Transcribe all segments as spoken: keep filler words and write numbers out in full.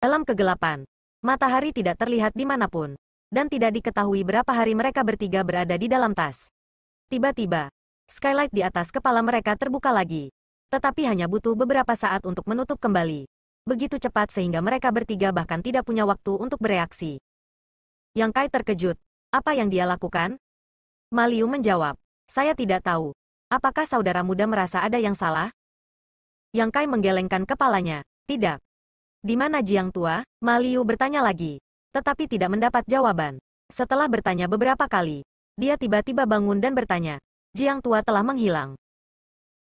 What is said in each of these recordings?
Dalam kegelapan, matahari tidak terlihat dimanapun, dan tidak diketahui berapa hari mereka bertiga berada di dalam tas. Tiba-tiba, skylight di atas kepala mereka terbuka lagi, tetapi hanya butuh beberapa saat untuk menutup kembali. Begitu cepat sehingga mereka bertiga bahkan tidak punya waktu untuk bereaksi. Yang Kai terkejut, apa yang dia lakukan? Maliu menjawab, saya tidak tahu. Apakah saudara muda merasa ada yang salah? Yang Kai menggelengkan kepalanya, tidak. Di mana Jiang Tua? Maliu bertanya lagi, tetapi tidak mendapat jawaban. Setelah bertanya beberapa kali, dia tiba-tiba bangun dan bertanya, Jiang Tua telah menghilang.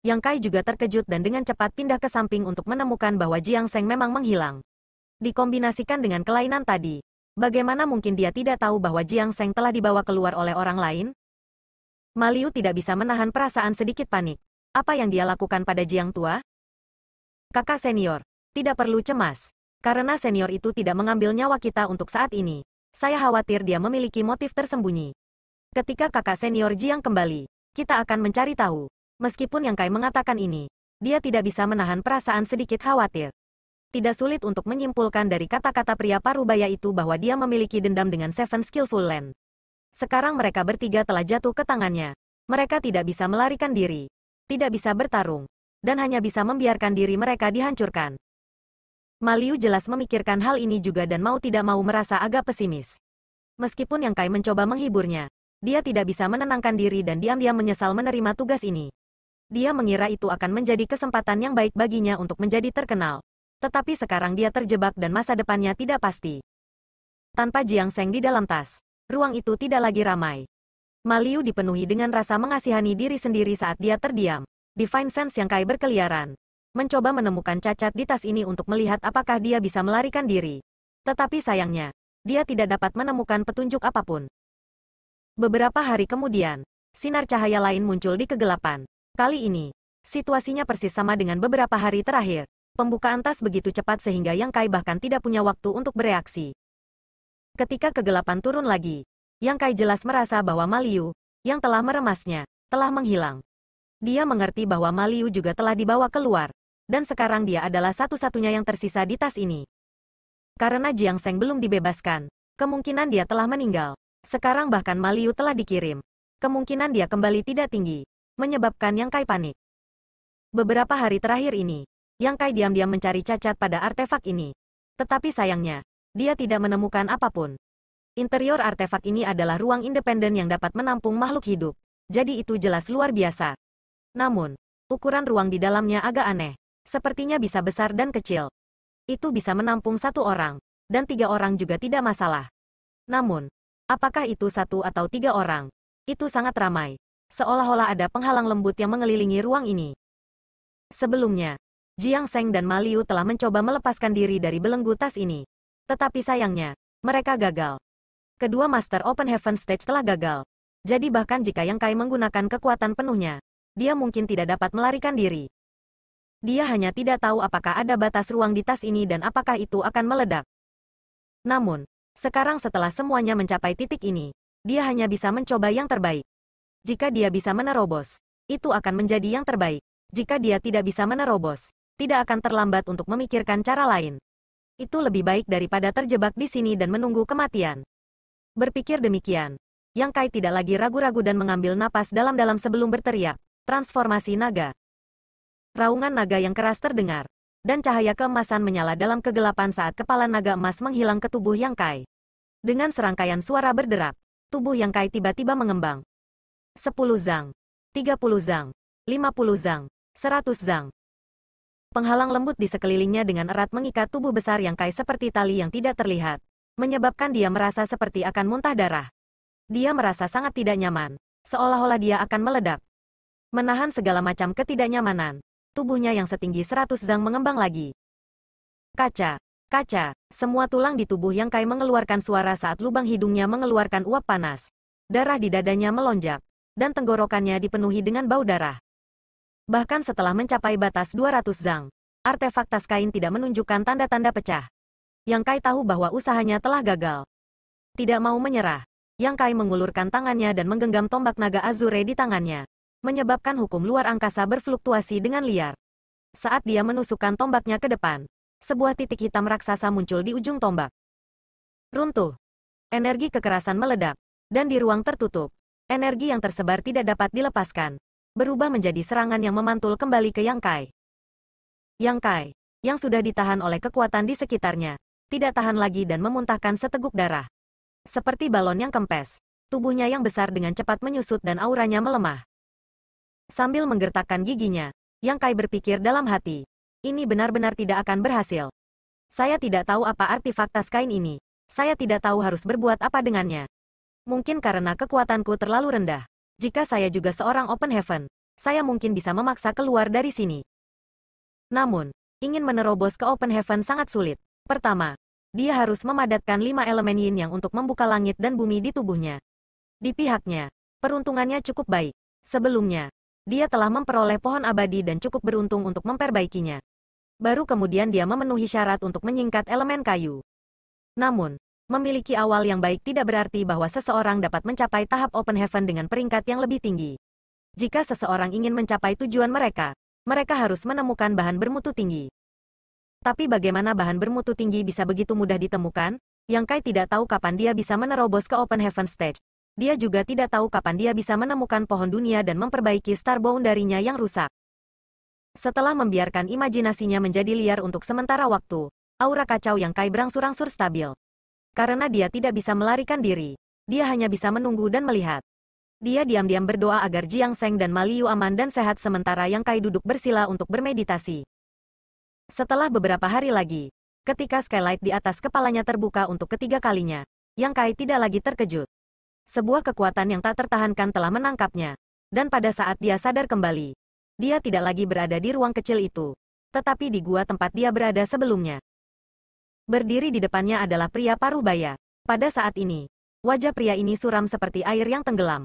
Yang Kai juga terkejut dan dengan cepat pindah ke samping untuk menemukan bahwa Jiang Seng memang menghilang. Dikombinasikan dengan kelainan tadi, bagaimana mungkin dia tidak tahu bahwa Jiang Seng telah dibawa keluar oleh orang lain? Maliu tidak bisa menahan perasaan sedikit panik. Apa yang dia lakukan pada Jiang Tua? Kakak senior. Tidak perlu cemas, karena senior itu tidak mengambil nyawa kita untuk saat ini. Saya khawatir dia memiliki motif tersembunyi. Ketika kakak senior Jiang kembali, kita akan mencari tahu. Meskipun Yang Kai mengatakan ini, dia tidak bisa menahan perasaan sedikit khawatir. Tidak sulit untuk menyimpulkan dari kata-kata pria parubaya itu bahwa dia memiliki dendam dengan Seven Skillful Land. Sekarang mereka bertiga telah jatuh ke tangannya. Mereka tidak bisa melarikan diri, tidak bisa bertarung, dan hanya bisa membiarkan diri mereka dihancurkan. Maliu jelas memikirkan hal ini juga dan mau tidak mau merasa agak pesimis. Meskipun Yang Kai mencoba menghiburnya, dia tidak bisa menenangkan diri dan diam-diam menyesal menerima tugas ini. Dia mengira itu akan menjadi kesempatan yang baik baginya untuk menjadi terkenal. Tetapi sekarang dia terjebak dan masa depannya tidak pasti. Tanpa Jiang Seng di dalam tas, ruang itu tidak lagi ramai. Maliu dipenuhi dengan rasa mengasihani diri sendiri saat dia terdiam. Divine Sense Yang Kai berkeliaran, mencoba menemukan cacat di tas ini untuk melihat apakah dia bisa melarikan diri. Tetapi sayangnya, dia tidak dapat menemukan petunjuk apapun. Beberapa hari kemudian, sinar cahaya lain muncul di kegelapan. Kali ini, situasinya persis sama dengan beberapa hari terakhir. Pembukaan tas begitu cepat sehingga Yang Kai bahkan tidak punya waktu untuk bereaksi. Ketika kegelapan turun lagi, Yang Kai jelas merasa bahwa Maliu, yang telah meremasnya, telah menghilang. Dia mengerti bahwa Maliu juga telah dibawa keluar. Dan sekarang dia adalah satu-satunya yang tersisa di tas ini. Karena Jiang Seng belum dibebaskan, kemungkinan dia telah meninggal. Sekarang bahkan Maliu telah dikirim. Kemungkinan dia kembali tidak tinggi, menyebabkan Yang Kai panik. Beberapa hari terakhir ini, Yang Kai diam-diam mencari cacat pada artefak ini. Tetapi sayangnya, dia tidak menemukan apapun. Interior artefak ini adalah ruang independen yang dapat menampung makhluk hidup. Jadi itu jelas luar biasa. Namun, ukuran ruang di dalamnya agak aneh. Sepertinya bisa besar dan kecil. Itu bisa menampung satu orang, dan tiga orang juga tidak masalah. Namun, apakah itu satu atau tiga orang? Itu sangat ramai. Seolah-olah ada penghalang lembut yang mengelilingi ruang ini. Sebelumnya, Jiang Seng dan Maliu telah mencoba melepaskan diri dari belenggu tas ini. Tetapi sayangnya, mereka gagal. Kedua Master Open Heaven Stage telah gagal. Jadi bahkan jika Yang Kai menggunakan kekuatan penuhnya, dia mungkin tidak dapat melarikan diri. Dia hanya tidak tahu apakah ada batas ruang di tas ini dan apakah itu akan meledak. Namun, sekarang setelah semuanya mencapai titik ini, dia hanya bisa mencoba yang terbaik. Jika dia bisa menerobos, itu akan menjadi yang terbaik. Jika dia tidak bisa menerobos, tidak akan terlambat untuk memikirkan cara lain. Itu lebih baik daripada terjebak di sini dan menunggu kematian. Berpikir demikian, Yang Kai tidak lagi ragu-ragu dan mengambil napas dalam-dalam sebelum berteriak, transformasi naga. Raungan naga yang keras terdengar, dan cahaya keemasan menyala dalam kegelapan saat kepala naga emas menghilang ke tubuh Yang Kai. Dengan serangkaian suara berderak, tubuh Yang Kai tiba-tiba mengembang. sepuluh zang, tiga puluh zang, lima puluh zang, seratus zang. Penghalang lembut di sekelilingnya dengan erat mengikat tubuh besar Yang Kai seperti tali yang tidak terlihat, menyebabkan dia merasa seperti akan muntah darah. Dia merasa sangat tidak nyaman, seolah-olah dia akan meledak. Menahan segala macam ketidaknyamanan, tubuhnya yang setinggi seratus zang mengembang lagi. Kaca, kaca, semua tulang di tubuh Yang Kai mengeluarkan suara saat lubang hidungnya mengeluarkan uap panas. Darah di dadanya melonjak, dan tenggorokannya dipenuhi dengan bau darah. Bahkan setelah mencapai batas dua ratus zang, artefak tas kain tidak menunjukkan tanda-tanda pecah. Yang Kai tahu bahwa usahanya telah gagal. Tidak mau menyerah, Yang Kai mengulurkan tangannya dan menggenggam tombak naga Azure di tangannya, menyebabkan hukum luar angkasa berfluktuasi dengan liar. Saat dia menusukkan tombaknya ke depan, sebuah titik hitam raksasa muncul di ujung tombak. Runtuh. Energi kekerasan meledak. Dan di ruang tertutup, energi yang tersebar tidak dapat dilepaskan. Berubah menjadi serangan yang memantul kembali ke Yang Kai. Yang Kai, yang sudah ditahan oleh kekuatan di sekitarnya, tidak tahan lagi dan memuntahkan seteguk darah. Seperti balon yang kempes, tubuhnya yang besar dengan cepat menyusut dan auranya melemah. Sambil menggertakkan giginya, Yang Kai berpikir dalam hati, ini benar-benar tidak akan berhasil. Saya tidak tahu apa artefak tas kain ini. Saya tidak tahu harus berbuat apa dengannya. Mungkin karena kekuatanku terlalu rendah. Jika saya juga seorang Open Heaven, saya mungkin bisa memaksa keluar dari sini. Namun, ingin menerobos ke Open Heaven sangat sulit. Pertama, dia harus memadatkan lima elemen yin yang untuk membuka langit dan bumi di tubuhnya. Di pihaknya, peruntungannya cukup baik. Sebelumnya, dia telah memperoleh pohon abadi dan cukup beruntung untuk memperbaikinya. Baru kemudian dia memenuhi syarat untuk menyingkat elemen kayu. Namun, memiliki awal yang baik tidak berarti bahwa seseorang dapat mencapai tahap Open Heaven dengan peringkat yang lebih tinggi. Jika seseorang ingin mencapai tujuan mereka, mereka harus menemukan bahan bermutu tinggi. Tapi bagaimana bahan bermutu tinggi bisa begitu mudah ditemukan? Yang Kai tidak tahu kapan dia bisa menerobos ke Open Heaven Stage. Dia juga tidak tahu kapan dia bisa menemukan pohon dunia dan memperbaiki Starbound darinya yang rusak. Setelah membiarkan imajinasinya menjadi liar untuk sementara waktu, aura kacau Yang Kai berangsur-angsur stabil. Karena dia tidak bisa melarikan diri, dia hanya bisa menunggu dan melihat. Dia diam-diam berdoa agar Jiang Seng dan Ma Liu aman dan sehat sementara Yang Kai duduk bersila untuk bermeditasi. Setelah beberapa hari lagi, ketika skylight di atas kepalanya terbuka untuk ketiga kalinya, Yang Kai tidak lagi terkejut. Sebuah kekuatan yang tak tertahankan telah menangkapnya, dan pada saat dia sadar kembali, dia tidak lagi berada di ruang kecil itu, tetapi di gua tempat dia berada sebelumnya. Berdiri di depannya adalah pria paruh baya. Pada saat ini, wajah pria ini suram seperti air yang tenggelam.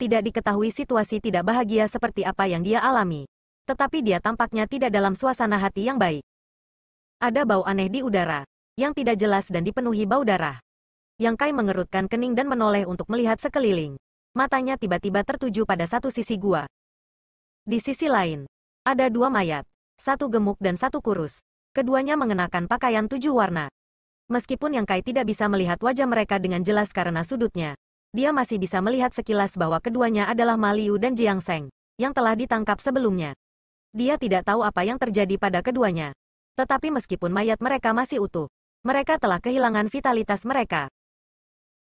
Tidak diketahui situasi tidak bahagia seperti apa yang dia alami. Tetapi dia tampaknya tidak dalam suasana hati yang baik. Ada bau aneh di udara, yang tidak jelas dan dipenuhi bau darah. Yang Kai mengerutkan kening dan menoleh untuk melihat sekeliling. Matanya tiba-tiba tertuju pada satu sisi gua. Di sisi lain, ada dua mayat, satu gemuk dan satu kurus. Keduanya mengenakan pakaian tujuh warna. Meskipun Yang Kai tidak bisa melihat wajah mereka dengan jelas karena sudutnya, dia masih bisa melihat sekilas bahwa keduanya adalah Ma Liu dan Jiang Seng, yang telah ditangkap sebelumnya. Dia tidak tahu apa yang terjadi pada keduanya. Tetapi meskipun mayat mereka masih utuh, mereka telah kehilangan vitalitas mereka.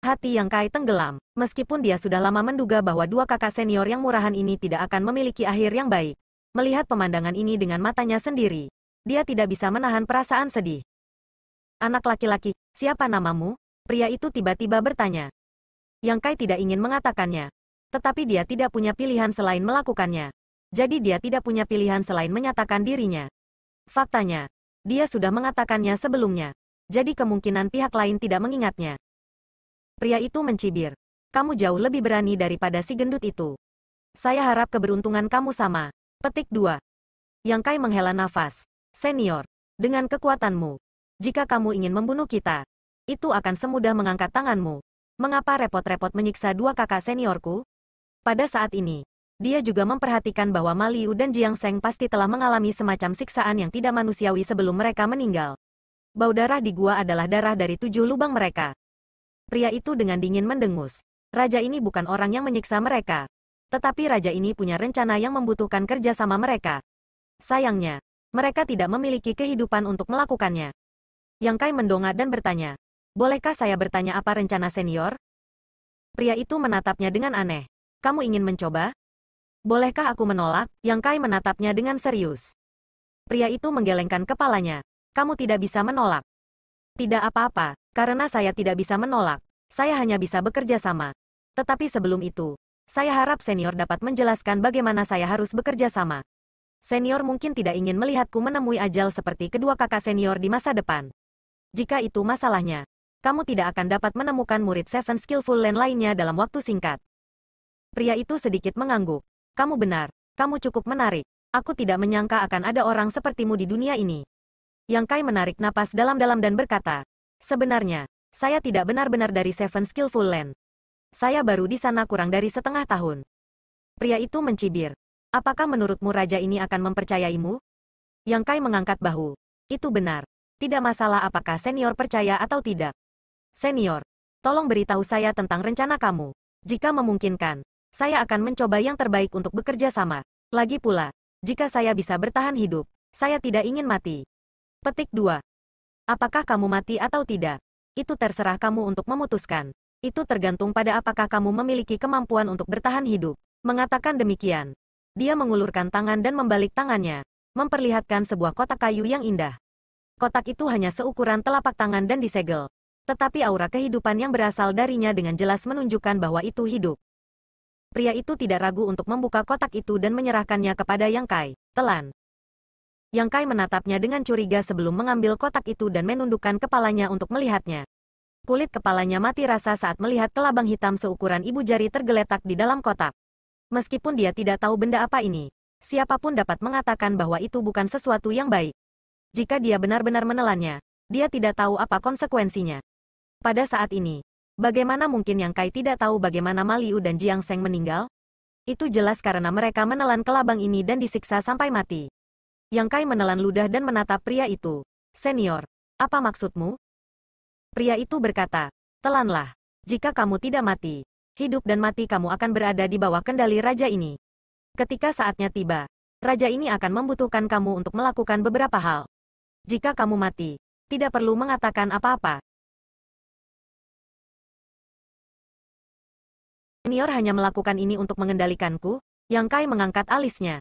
Hati Yang Kai tenggelam, meskipun dia sudah lama menduga bahwa dua kakak senior yang murahan ini tidak akan memiliki akhir yang baik. Melihat pemandangan ini dengan matanya sendiri, dia tidak bisa menahan perasaan sedih. Anak laki-laki, siapa namamu? Pria itu tiba-tiba bertanya. Yang Kai tidak ingin mengatakannya. Tetapi dia tidak punya pilihan selain melakukannya. Jadi dia tidak punya pilihan selain menyatakan dirinya. Faktanya, dia sudah mengatakannya sebelumnya. Jadi kemungkinan pihak lain tidak mengingatnya. Pria itu mencibir. Kamu jauh lebih berani daripada si gendut itu. Saya harap keberuntungan kamu sama. Petik dua. Yang Kai menghela nafas. Senior, dengan kekuatanmu, jika kamu ingin membunuh kita, itu akan semudah mengangkat tanganmu. Mengapa repot-repot menyiksa dua kakak seniorku? Pada saat ini, dia juga memperhatikan bahwa Ma Liu dan Jiang Seng pasti telah mengalami semacam siksaan yang tidak manusiawi sebelum mereka meninggal. Bau darah di gua adalah darah dari tujuh lubang mereka. Pria itu dengan dingin mendengus. Raja ini bukan orang yang menyiksa mereka. Tetapi raja ini punya rencana yang membutuhkan kerjasama mereka. Sayangnya, mereka tidak memiliki kehidupan untuk melakukannya. Yang Kai mendongak dan bertanya, "Bolehkah saya bertanya apa rencana senior?" Pria itu menatapnya dengan aneh. "Kamu ingin mencoba? Bolehkah aku menolak?" Yang Kai menatapnya dengan serius. Pria itu menggelengkan kepalanya. "Kamu tidak bisa menolak." "Tidak apa-apa, karena saya tidak bisa menolak. Saya hanya bisa bekerja sama. Tetapi sebelum itu, saya harap senior dapat menjelaskan bagaimana saya harus bekerja sama." Senior mungkin tidak ingin melihatku menemui ajal seperti kedua kakak senior di masa depan. Jika itu masalahnya, kamu tidak akan dapat menemukan murid Seven Skillful Land lainnya dalam waktu singkat. Pria itu sedikit mengangguk. Kamu benar, kamu cukup menarik. Aku tidak menyangka akan ada orang sepertimu di dunia ini. Yang Kai menarik napas dalam-dalam dan berkata, sebenarnya, saya tidak benar-benar dari Seven Skillful Land. Saya baru di sana kurang dari setengah tahun. Pria itu mencibir. Apakah menurutmu raja ini akan mempercayaimu? Yang Kai mengangkat bahu. Itu benar. tidak masalah apakah senior percaya atau tidak. Senior, tolong beritahu saya tentang rencana kamu. Jika memungkinkan, saya akan mencoba yang terbaik untuk bekerja sama. Lagi pula, jika saya bisa bertahan hidup, saya tidak ingin mati. Petik dua. Apakah kamu mati atau tidak? Itu terserah kamu untuk memutuskan. Itu tergantung pada apakah kamu memiliki kemampuan untuk bertahan hidup. Mengatakan demikian, dia mengulurkan tangan dan membalik tangannya, memperlihatkan sebuah kotak kayu yang indah. Kotak itu hanya seukuran telapak tangan dan disegel. Tetapi aura kehidupan yang berasal darinya dengan jelas menunjukkan bahwa itu hidup. Pria itu tidak ragu untuk membuka kotak itu dan menyerahkannya kepada Yang Kai. Telan. Yang Kai menatapnya dengan curiga sebelum mengambil kotak itu dan menundukkan kepalanya untuk melihatnya. Kulit kepalanya mati rasa saat melihat kelabang hitam seukuran ibu jari tergeletak di dalam kotak. Meskipun dia tidak tahu benda apa ini, siapapun dapat mengatakan bahwa itu bukan sesuatu yang baik. Jika dia benar-benar menelannya, dia tidak tahu apa konsekuensinya. Pada saat ini, bagaimana mungkin Yang Kai tidak tahu bagaimana Ma Liu dan Jiang Sheng meninggal? Itu jelas karena mereka menelan kelabang ini dan disiksa sampai mati. Yang Kai menelan ludah dan menatap pria itu. Senior, apa maksudmu? Pria itu berkata, telanlah. Jika kamu tidak mati, hidup dan mati kamu akan berada di bawah kendali raja ini. Ketika saatnya tiba, raja ini akan membutuhkan kamu untuk melakukan beberapa hal. Jika kamu mati, tidak perlu mengatakan apa-apa. Senior hanya melakukan ini untuk mengendalikanku. Yang Kai mengangkat alisnya.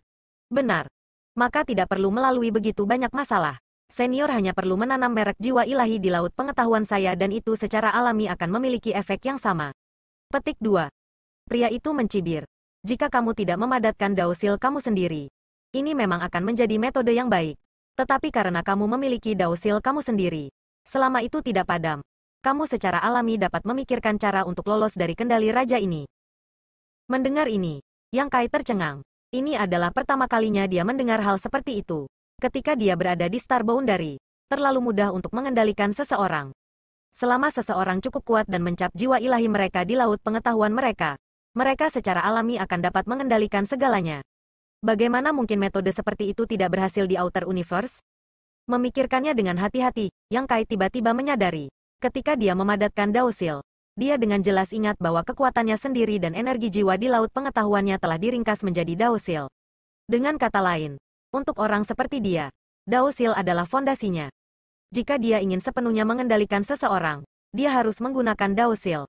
Benar. Maka tidak perlu melalui begitu banyak masalah. Senior hanya perlu menanam merek jiwa ilahi di laut pengetahuan saya dan itu secara alami akan memiliki efek yang sama. Petik dua. Pria itu mencibir. Jika kamu tidak memadatkan daosil kamu sendiri, ini memang akan menjadi metode yang baik. Tetapi karena kamu memiliki daosil kamu sendiri, selama itu tidak padam, kamu secara alami dapat memikirkan cara untuk lolos dari kendali raja ini. Mendengar ini, Yang Kai tercengang. Ini adalah pertama kalinya dia mendengar hal seperti itu. Ketika dia berada di Star Boundary, terlalu mudah untuk mengendalikan seseorang. Selama seseorang cukup kuat dan mencap jiwa ilahi mereka di laut pengetahuan mereka, mereka secara alami akan dapat mengendalikan segalanya. Bagaimana mungkin metode seperti itu tidak berhasil di Outer Universe? Memikirkannya dengan hati-hati, Yang Kai tiba-tiba menyadari. Ketika dia memadatkan daosil, dia dengan jelas ingat bahwa kekuatannya sendiri dan energi jiwa di laut pengetahuannya telah diringkas menjadi daosil. Dengan kata lain, untuk orang seperti dia, daosil adalah fondasinya. Jika dia ingin sepenuhnya mengendalikan seseorang, dia harus menggunakan daosil.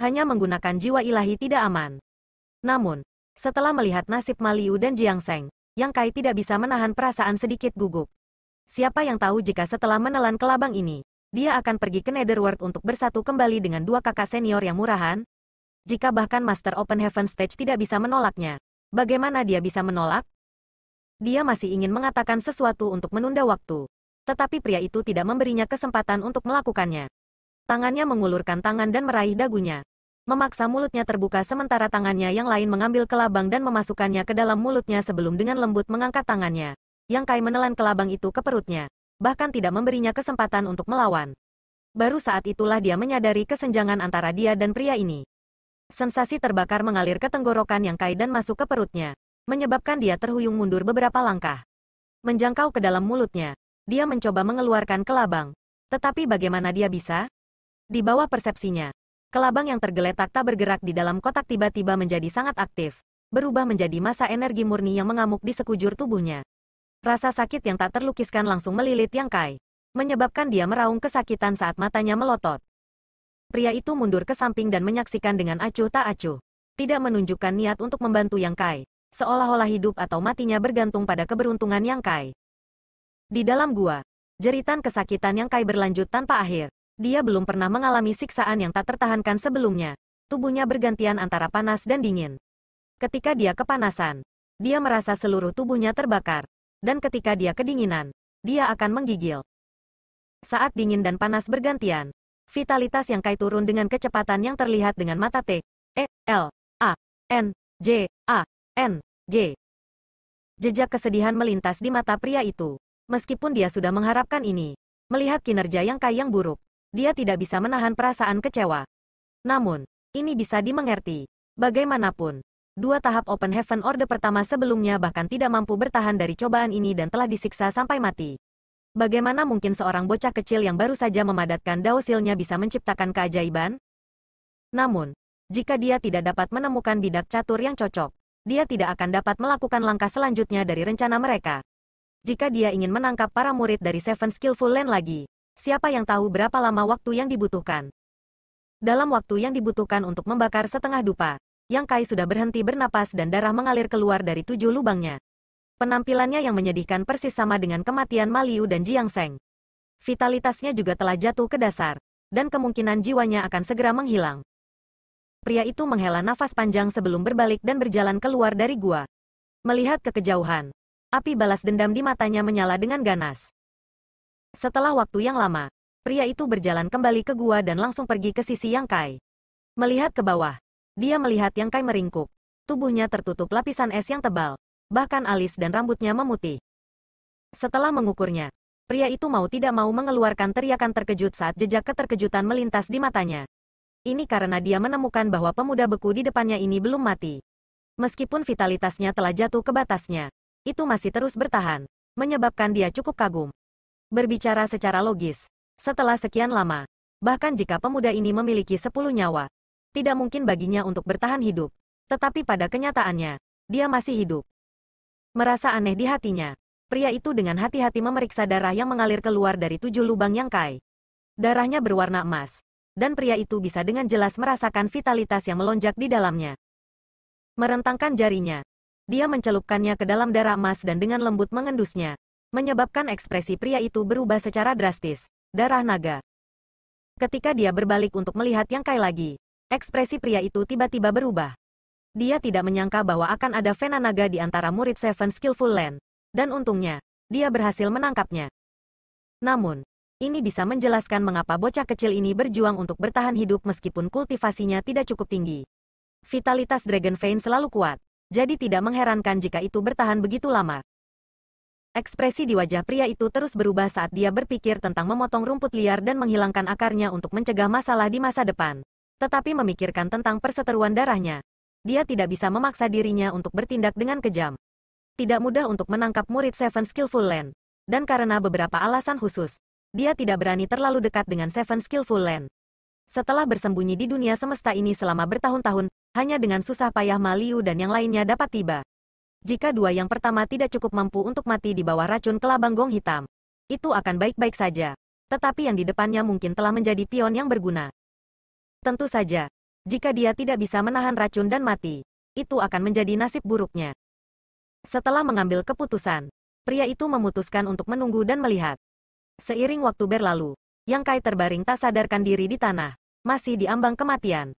Hanya menggunakan jiwa ilahi tidak aman. Namun, setelah melihat nasib Ma Liu dan Jiang Sheng, Yang Kai tidak bisa menahan perasaan sedikit gugup. Siapa yang tahu jika setelah menelan kelabang ini, dia akan pergi ke Netherworld untuk bersatu kembali dengan dua kakak senior yang murahan? Jika bahkan Master Open Heaven Stage tidak bisa menolaknya, bagaimana dia bisa menolak? Dia masih ingin mengatakan sesuatu untuk menunda waktu. Tetapi pria itu tidak memberinya kesempatan untuk melakukannya. Tangannya mengulurkan tangan dan meraih dagunya. Memaksa mulutnya terbuka sementara tangannya yang lain mengambil kelabang dan memasukkannya ke dalam mulutnya sebelum dengan lembut mengangkat tangannya. Yang Kai menelan kelabang itu ke perutnya. Bahkan tidak memberinya kesempatan untuk melawan. Baru saat itulah dia menyadari kesenjangan antara dia dan pria ini. Sensasi terbakar mengalir ke tenggorokan Yang Kai dan masuk ke perutnya, menyebabkan dia terhuyung mundur beberapa langkah. Menjangkau ke dalam mulutnya, dia mencoba mengeluarkan kelabang. Tetapi bagaimana dia bisa? Di bawah persepsinya, kelabang yang tergeletak tak bergerak di dalam kotak tiba-tiba menjadi sangat aktif, berubah menjadi massa energi murni yang mengamuk di sekujur tubuhnya. Rasa sakit yang tak terlukiskan langsung melilit Yang Kai, menyebabkan dia meraung kesakitan saat matanya melotot. Pria itu mundur ke samping dan menyaksikan dengan acuh tak acuh. Tidak menunjukkan niat untuk membantu Yang Kai, seolah-olah hidup atau matinya bergantung pada keberuntungan Yang Kai. Di dalam gua, jeritan kesakitan Yang Kai berlanjut tanpa akhir. Dia belum pernah mengalami siksaan yang tak tertahankan sebelumnya. Tubuhnya bergantian antara panas dan dingin. Ketika dia kepanasan, dia merasa seluruh tubuhnya terbakar. Dan ketika dia kedinginan, dia akan menggigil. Saat dingin dan panas bergantian, vitalitas Yang Kai turun dengan kecepatan yang terlihat dengan mata T, E, L, A, N, J, A, N, G. Jejak kesedihan melintas di mata pria itu. Meskipun dia sudah mengharapkan ini, melihat kinerja Yang Kai yang buruk, dia tidak bisa menahan perasaan kecewa. Namun, ini bisa dimengerti. Bagaimanapun, dua tahap Open Heaven Order pertama sebelumnya bahkan tidak mampu bertahan dari cobaan ini dan telah disiksa sampai mati. Bagaimana mungkin seorang bocah kecil yang baru saja memadatkan dao silnya bisa menciptakan keajaiban? Namun, jika dia tidak dapat menemukan bidak catur yang cocok, dia tidak akan dapat melakukan langkah selanjutnya dari rencana mereka. Jika dia ingin menangkap para murid dari Seven Skillful Land lagi, siapa yang tahu berapa lama waktu yang dibutuhkan. Dalam waktu yang dibutuhkan untuk membakar setengah dupa, Yang Kai sudah berhenti bernapas dan darah mengalir keluar dari tujuh lubangnya. Penampilannya yang menyedihkan persis sama dengan kematian Ma Liu dan Jiang Seng. Vitalitasnya juga telah jatuh ke dasar, dan kemungkinan jiwanya akan segera menghilang. Pria itu menghela nafas panjang sebelum berbalik dan berjalan keluar dari gua. Melihat ke kejauhan, api balas dendam di matanya menyala dengan ganas. Setelah waktu yang lama, pria itu berjalan kembali ke gua dan langsung pergi ke sisi Yang Kai. Melihat ke bawah, dia melihat Yang Kai meringkuk. Tubuhnya tertutup lapisan es yang tebal, bahkan alis dan rambutnya memutih. Setelah mengukurnya, pria itu mau tidak mau mengeluarkan teriakan terkejut saat jejak keterkejutan melintas di matanya. Ini karena dia menemukan bahwa pemuda beku di depannya ini belum mati. Meskipun vitalitasnya telah jatuh ke batasnya, itu masih terus bertahan, menyebabkan dia cukup kagum. Berbicara secara logis, setelah sekian lama, bahkan jika pemuda ini memiliki sepuluh nyawa, tidak mungkin baginya untuk bertahan hidup. Tetapi pada kenyataannya, dia masih hidup. Merasa aneh di hatinya, pria itu dengan hati-hati memeriksa darah yang mengalir keluar dari tujuh lubang Yang Kai. Darahnya berwarna emas, dan pria itu bisa dengan jelas merasakan vitalitas yang melonjak di dalamnya. Merentangkan jarinya, dia mencelupkannya ke dalam darah emas dan dengan lembut mengendusnya, menyebabkan ekspresi pria itu berubah secara drastis, darah naga. Ketika dia berbalik untuk melihat Yang Kai lagi, ekspresi pria itu tiba-tiba berubah. Dia tidak menyangka bahwa akan ada vena naga di antara murid Seven Skillful Land, dan untungnya, dia berhasil menangkapnya. Namun, ini bisa menjelaskan mengapa bocah kecil ini berjuang untuk bertahan hidup meskipun kultivasinya tidak cukup tinggi. Vitalitas Dragon Vein selalu kuat, jadi tidak mengherankan jika itu bertahan begitu lama. Ekspresi di wajah pria itu terus berubah saat dia berpikir tentang memotong rumput liar dan menghilangkan akarnya untuk mencegah masalah di masa depan. Tetapi memikirkan tentang perseteruan darahnya, dia tidak bisa memaksa dirinya untuk bertindak dengan kejam. Tidak mudah untuk menangkap murid Seven Skillful Land, dan karena beberapa alasan khusus, dia tidak berani terlalu dekat dengan Seven Skillful Land. Setelah bersembunyi di dunia semesta ini selama bertahun-tahun, hanya dengan susah payah Ma Liu dan yang lainnya dapat tiba. Jika dua yang pertama tidak cukup mampu untuk mati di bawah racun kelabang gong hitam, itu akan baik-baik saja. Tetapi yang di depannya mungkin telah menjadi pion yang berguna. Tentu saja, jika dia tidak bisa menahan racun dan mati, itu akan menjadi nasib buruknya. Setelah mengambil keputusan, pria itu memutuskan untuk menunggu dan melihat. Seiring waktu berlalu, Yang Kai terbaring tak sadarkan diri di tanah, masih diambang kematian.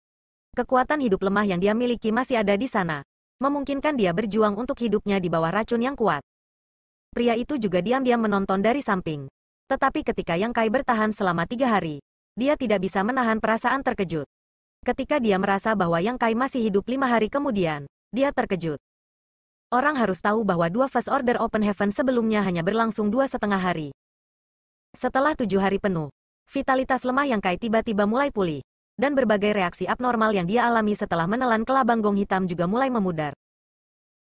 Kekuatan hidup lemah yang dia miliki masih ada di sana, memungkinkan dia berjuang untuk hidupnya di bawah racun yang kuat. Pria itu juga diam-diam menonton dari samping. Tetapi ketika Yang Kai bertahan selama tiga hari, dia tidak bisa menahan perasaan terkejut. Ketika dia merasa bahwa Yang Kai masih hidup lima hari kemudian, dia terkejut. Orang harus tahu bahwa dua First Order Open Heaven sebelumnya hanya berlangsung dua setengah hari. Setelah tujuh hari penuh, vitalitas lemah Yang Kai tiba-tiba mulai pulih, dan berbagai reaksi abnormal yang dia alami setelah menelan kelabang gong hitam juga mulai memudar.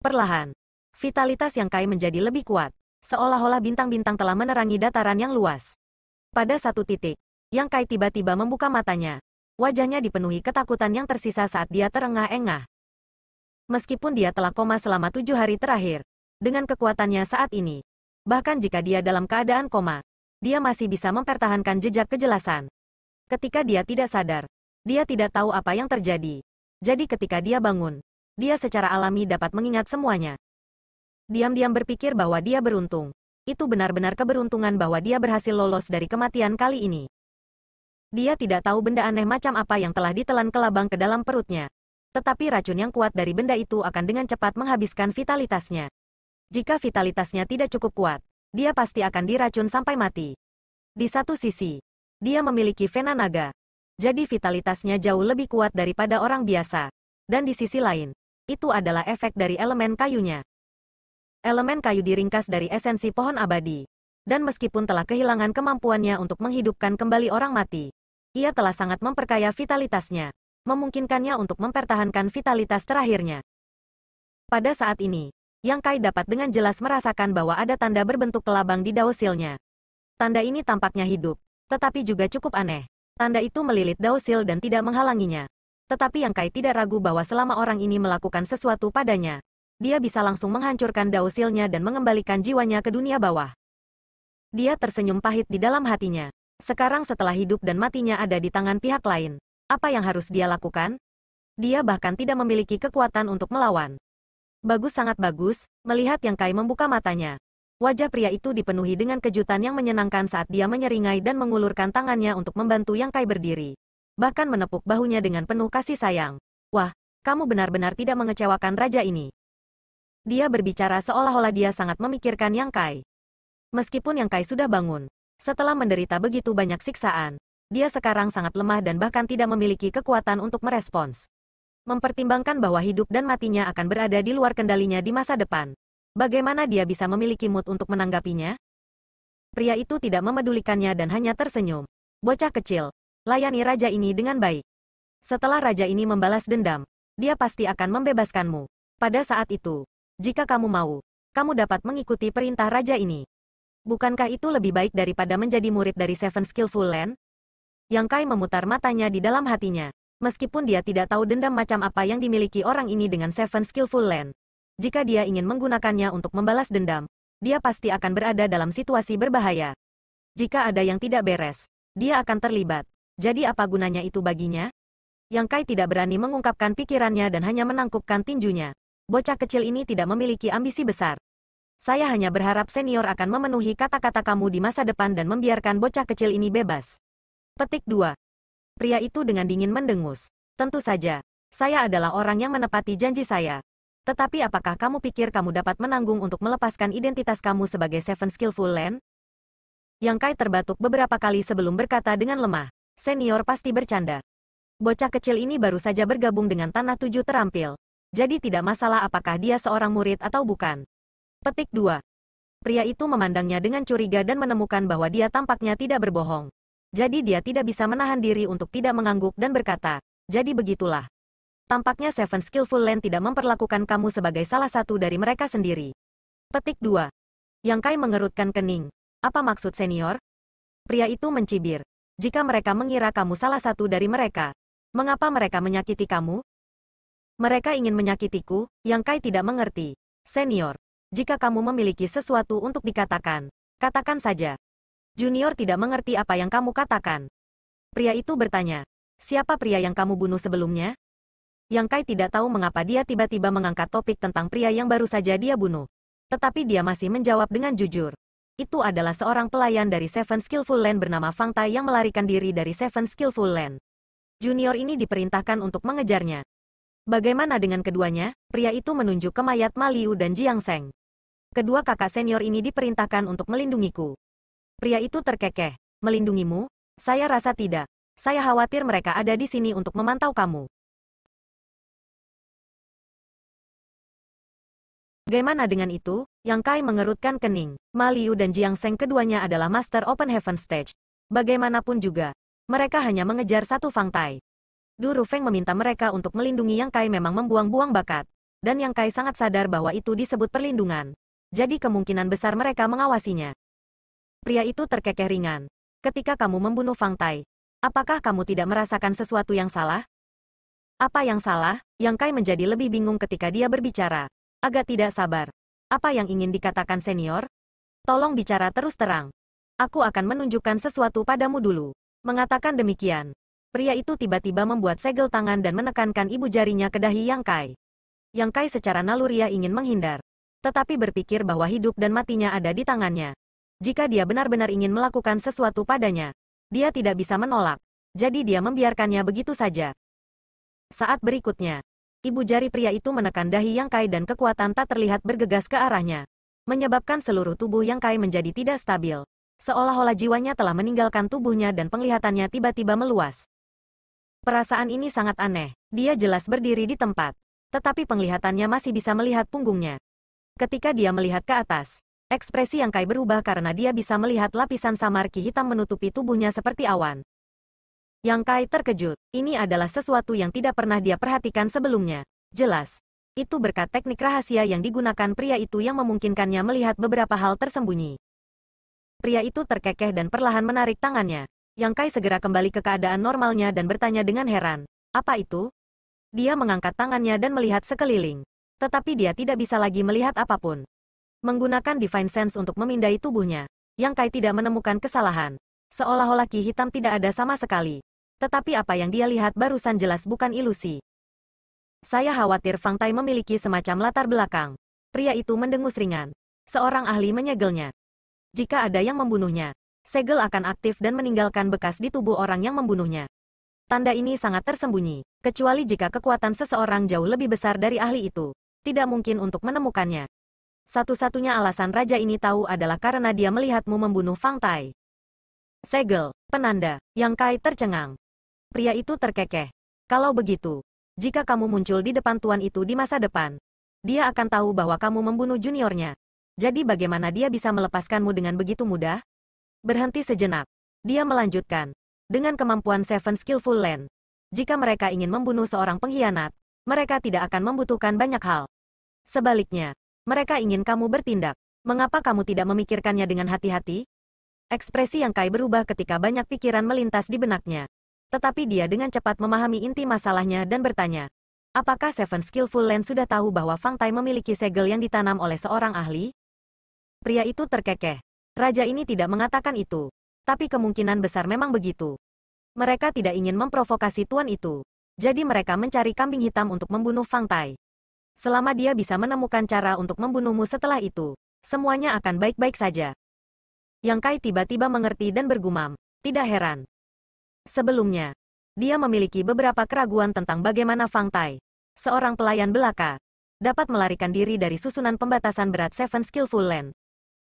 Perlahan, vitalitas Yang Kai menjadi lebih kuat, seolah-olah bintang-bintang telah menerangi dataran yang luas. Pada satu titik, Yang Kai tiba-tiba membuka matanya. Wajahnya dipenuhi ketakutan yang tersisa saat dia terengah-engah. Meskipun dia telah koma selama tujuh hari terakhir, dengan kekuatannya saat ini, bahkan jika dia dalam keadaan koma, dia masih bisa mempertahankan jejak kejelasan. Ketika dia tidak sadar, dia tidak tahu apa yang terjadi. Jadi ketika dia bangun, dia secara alami dapat mengingat semuanya. Diam-diam berpikir bahwa dia beruntung. Itu benar-benar keberuntungan bahwa dia berhasil lolos dari kematian kali ini. Dia tidak tahu benda aneh macam apa yang telah ditelan kelabang ke dalam perutnya. Tetapi racun yang kuat dari benda itu akan dengan cepat menghabiskan vitalitasnya. Jika vitalitasnya tidak cukup kuat, dia pasti akan diracun sampai mati. Di satu sisi, dia memiliki vena naga. Jadi vitalitasnya jauh lebih kuat daripada orang biasa. Dan di sisi lain, itu adalah efek dari elemen kayunya. Elemen kayu diringkas dari esensi pohon abadi. Dan meskipun telah kehilangan kemampuannya untuk menghidupkan kembali orang mati, ia telah sangat memperkaya vitalitasnya, memungkinkannya untuk mempertahankan vitalitas terakhirnya. Pada saat ini, Yang Kai dapat dengan jelas merasakan bahwa ada tanda berbentuk kelabang di dao silnya. Tanda ini tampaknya hidup, tetapi juga cukup aneh. Tanda itu melilit Daosil dan tidak menghalanginya. Tetapi Yang Kai tidak ragu bahwa selama orang ini melakukan sesuatu padanya, dia bisa langsung menghancurkan Daosilnya dan mengembalikan jiwanya ke dunia bawah. Dia tersenyum pahit di dalam hatinya. Sekarang setelah hidup dan matinya ada di tangan pihak lain, apa yang harus dia lakukan? Dia bahkan tidak memiliki kekuatan untuk melawan. Bagus, sangat bagus, melihat Yang Kai membuka matanya. Wajah pria itu dipenuhi dengan kejutan yang menyenangkan saat dia menyeringai dan mengulurkan tangannya untuk membantu Yang Kai berdiri. Bahkan menepuk bahunya dengan penuh kasih sayang. Wah, kamu benar-benar tidak mengecewakan raja ini. Dia berbicara seolah-olah dia sangat memikirkan Yang Kai. Meskipun Yang Kai sudah bangun, setelah menderita begitu banyak siksaan, dia sekarang sangat lemah dan bahkan tidak memiliki kekuatan untuk merespons. Mempertimbangkan bahwa hidup dan matinya akan berada di luar kendalinya di masa depan, bagaimana dia bisa memiliki mood untuk menanggapinya? Pria itu tidak memedulikannya dan hanya tersenyum. Bocah kecil, layani raja ini dengan baik. Setelah raja ini membalas dendam, dia pasti akan membebaskanmu. Pada saat itu, jika kamu mau, kamu dapat mengikuti perintah raja ini. Bukankah itu lebih baik daripada menjadi murid dari Seven Skillful Land? Yang Kai memutar matanya di dalam hatinya. Meskipun dia tidak tahu dendam macam apa yang dimiliki orang ini dengan Seven Skillful Land, jika dia ingin menggunakannya untuk membalas dendam, dia pasti akan berada dalam situasi berbahaya. Jika ada yang tidak beres, dia akan terlibat. Jadi apa gunanya itu baginya? Yang Kai tidak berani mengungkapkan pikirannya dan hanya menangkupkan tinjunya. Bocah kecil ini tidak memiliki ambisi besar. Saya hanya berharap senior akan memenuhi kata-kata kamu di masa depan dan membiarkan bocah kecil ini bebas. Petik dua. Pria itu dengan dingin mendengus. Tentu saja, saya adalah orang yang menepati janji saya. Tetapi apakah kamu pikir kamu dapat menanggung untuk melepaskan identitas kamu sebagai Seven Skillful Land? Yang Kai terbatuk beberapa kali sebelum berkata dengan lemah, senior pasti bercanda. Bocah kecil ini baru saja bergabung dengan Tanah Tujuh Terampil. Jadi tidak masalah apakah dia seorang murid atau bukan. Petik dua. Pria itu memandangnya dengan curiga dan menemukan bahwa dia tampaknya tidak berbohong. Jadi dia tidak bisa menahan diri untuk tidak mengangguk dan berkata, jadi begitulah. Tampaknya Seven Skillful Land tidak memperlakukan kamu sebagai salah satu dari mereka sendiri. Petik dua. Yang Kai mengerutkan kening. Apa maksud senior? Pria itu mencibir. Jika mereka mengira kamu salah satu dari mereka, mengapa mereka menyakiti kamu? Mereka ingin menyakitiku. Yang Kai tidak mengerti. Senior, jika kamu memiliki sesuatu untuk dikatakan, katakan saja. Junior tidak mengerti apa yang kamu katakan. Pria itu bertanya, siapa pria yang kamu bunuh sebelumnya? Yang Kai tidak tahu mengapa dia tiba-tiba mengangkat topik tentang pria yang baru saja dia bunuh. Tetapi dia masih menjawab dengan jujur. Itu adalah seorang pelayan dari Seven Skillful Land bernama Fang Tai yang melarikan diri dari Seven Skillful Land. Junior ini diperintahkan untuk mengejarnya. Bagaimana dengan keduanya? Pria itu menunjuk ke mayat Ma Liu dan Jiang Seng. Kedua kakak senior ini diperintahkan untuk melindungiku. Pria itu terkekeh. Melindungimu? Saya rasa tidak. Saya khawatir mereka ada di sini untuk memantau kamu. Bagaimana dengan itu? Yang Kai mengerutkan kening. Ma Liu dan Jiang Seng keduanya adalah Master Open Heaven Stage. Bagaimanapun juga, mereka hanya mengejar satu Fang Tai. Du Rufeng meminta mereka untuk melindungi Yang Kai memang membuang-buang bakat. Dan Yang Kai sangat sadar bahwa itu disebut perlindungan. Jadi kemungkinan besar mereka mengawasinya. Pria itu terkekeh ringan. Ketika kamu membunuh Fang Tai, apakah kamu tidak merasakan sesuatu yang salah? Apa yang salah? Yang Kai menjadi lebih bingung ketika dia berbicara. Agak tidak sabar. Apa yang ingin dikatakan senior? Tolong bicara terus terang. Aku akan menunjukkan sesuatu padamu dulu. Mengatakan demikian, pria itu tiba-tiba membuat segel tangan dan menekankan ibu jarinya ke dahi Yang Kai. Yang Kai secara naluriah ingin menghindar, tetapi berpikir bahwa hidup dan matinya ada di tangannya. Jika dia benar-benar ingin melakukan sesuatu padanya, dia tidak bisa menolak. Jadi dia membiarkannya begitu saja. Saat berikutnya, ibu jari pria itu menekan dahi Yang Kai dan kekuatan tak terlihat bergegas ke arahnya, menyebabkan seluruh tubuh Yang Kai menjadi tidak stabil, seolah-olah jiwanya telah meninggalkan tubuhnya dan penglihatannya tiba-tiba meluas. Perasaan ini sangat aneh. Dia jelas berdiri di tempat, tetapi penglihatannya masih bisa melihat punggungnya. Ketika dia melihat ke atas, ekspresi Yang Kai berubah karena dia bisa melihat lapisan samar ki hitam menutupi tubuhnya seperti awan. Yang Kai terkejut. Ini adalah sesuatu yang tidak pernah dia perhatikan sebelumnya. Jelas, itu berkat teknik rahasia yang digunakan pria itu yang memungkinkannya melihat beberapa hal tersembunyi. Pria itu terkekeh dan perlahan menarik tangannya. Yang Kai segera kembali ke keadaan normalnya dan bertanya dengan heran. Apa itu? Dia mengangkat tangannya dan melihat sekeliling. Tetapi dia tidak bisa lagi melihat apapun. Menggunakan Divine Sense untuk memindai tubuhnya, Yang Kai tidak menemukan kesalahan. Seolah-olah ki hitam tidak ada sama sekali. Tetapi apa yang dia lihat barusan jelas bukan ilusi. Saya khawatir Fang Tai memiliki semacam latar belakang. Pria itu mendengus ringan. Seorang ahli menyegelnya. Jika ada yang membunuhnya, segel akan aktif dan meninggalkan bekas di tubuh orang yang membunuhnya. Tanda ini sangat tersembunyi, kecuali jika kekuatan seseorang jauh lebih besar dari ahli itu. Tidak mungkin untuk menemukannya. Satu-satunya alasan raja ini tahu adalah karena dia melihatmu membunuh Fang Tai. Segel, penanda, Yang Kai tercengang. Pria itu terkekeh. Kalau begitu, jika kamu muncul di depan tuan itu di masa depan, dia akan tahu bahwa kamu membunuh juniornya. Jadi bagaimana dia bisa melepaskanmu dengan begitu mudah? Berhenti sejenak. Dia melanjutkan. Dengan kemampuan Seven Skillful Land, jika mereka ingin membunuh seorang pengkhianat, mereka tidak akan membutuhkan banyak hal. Sebaliknya, mereka ingin kamu bertindak. Mengapa kamu tidak memikirkannya dengan hati-hati? Ekspresi Yang Kai berubah ketika banyak pikiran melintas di benaknya. Tetapi dia dengan cepat memahami inti masalahnya dan bertanya, apakah Seven Skillful Land sudah tahu bahwa Fang Tai memiliki segel yang ditanam oleh seorang ahli? Pria itu terkekeh. Raja ini tidak mengatakan itu. Tapi kemungkinan besar memang begitu. Mereka tidak ingin memprovokasi tuan itu. Jadi mereka mencari kambing hitam untuk membunuh Fang Tai. Selama dia bisa menemukan cara untuk membunuhmu setelah itu, semuanya akan baik-baik saja. Yang Kai tiba-tiba mengerti dan bergumam. Tidak heran. Sebelumnya, dia memiliki beberapa keraguan tentang bagaimana Fang Tai, seorang pelayan belaka, dapat melarikan diri dari susunan pembatasan berat Seven Skillful Land.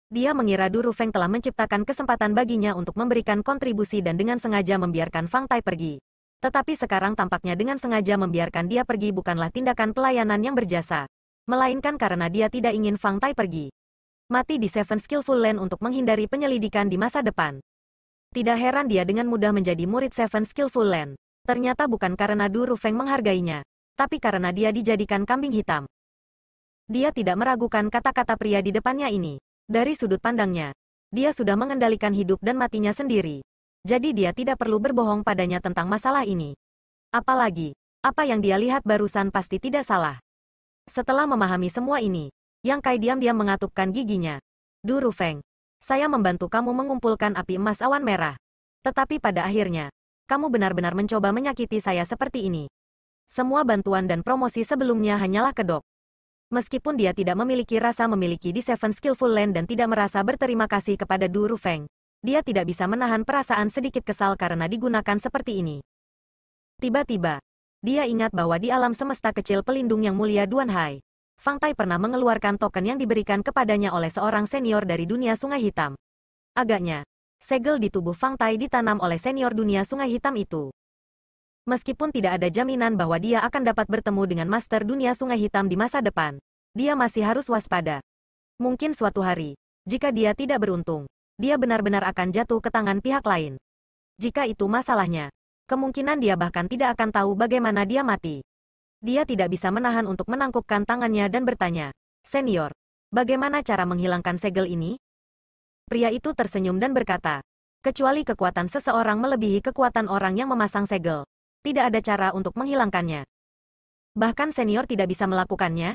Dia mengira Duru Feng telah menciptakan kesempatan baginya untuk memberikan kontribusi dan dengan sengaja membiarkan Fang Tai pergi. Tetapi sekarang tampaknya dengan sengaja membiarkan dia pergi bukanlah tindakan pelayanan yang berjasa, melainkan karena dia tidak ingin Fang Tai pergi. Mati di Seven Skillful Land untuk menghindari penyelidikan di masa depan. Tidak heran dia dengan mudah menjadi murid Seven Skillful Land. Ternyata bukan karena Duru Feng menghargainya, tapi karena dia dijadikan kambing hitam. Dia tidak meragukan kata-kata pria di depannya ini. Dari sudut pandangnya, dia sudah mengendalikan hidup dan matinya sendiri. Jadi dia tidak perlu berbohong padanya tentang masalah ini. Apalagi, apa yang dia lihat barusan pasti tidak salah. Setelah memahami semua ini, Yang Kai diam-diam mengatupkan giginya. Duru Feng, saya membantu kamu mengumpulkan api emas awan merah. Tetapi pada akhirnya, kamu benar-benar mencoba menyakiti saya seperti ini. Semua bantuan dan promosi sebelumnya hanyalah kedok. Meskipun dia tidak memiliki rasa memiliki di Seven Skillful Land dan tidak merasa berterima kasih kepada Duru Feng, dia tidak bisa menahan perasaan sedikit kesal karena digunakan seperti ini. Tiba-tiba, dia ingat bahwa di alam semesta kecil pelindung yang mulia Duan Hai, Fang Tai pernah mengeluarkan token yang diberikan kepadanya oleh seorang senior dari dunia sungai hitam. Agaknya, segel di tubuh Fang Tai ditanam oleh senior dunia sungai hitam itu. Meskipun tidak ada jaminan bahwa dia akan dapat bertemu dengan master dunia sungai hitam di masa depan, dia masih harus waspada. Mungkin suatu hari, jika dia tidak beruntung, dia benar-benar akan jatuh ke tangan pihak lain. Jika itu masalahnya, kemungkinan dia bahkan tidak akan tahu bagaimana dia mati. Dia tidak bisa menahan untuk menangkupkan tangannya dan bertanya, "Senior, bagaimana cara menghilangkan segel ini?" Pria itu tersenyum dan berkata, "Kecuali kekuatan seseorang melebihi kekuatan orang yang memasang segel, tidak ada cara untuk menghilangkannya. Bahkan senior tidak bisa melakukannya.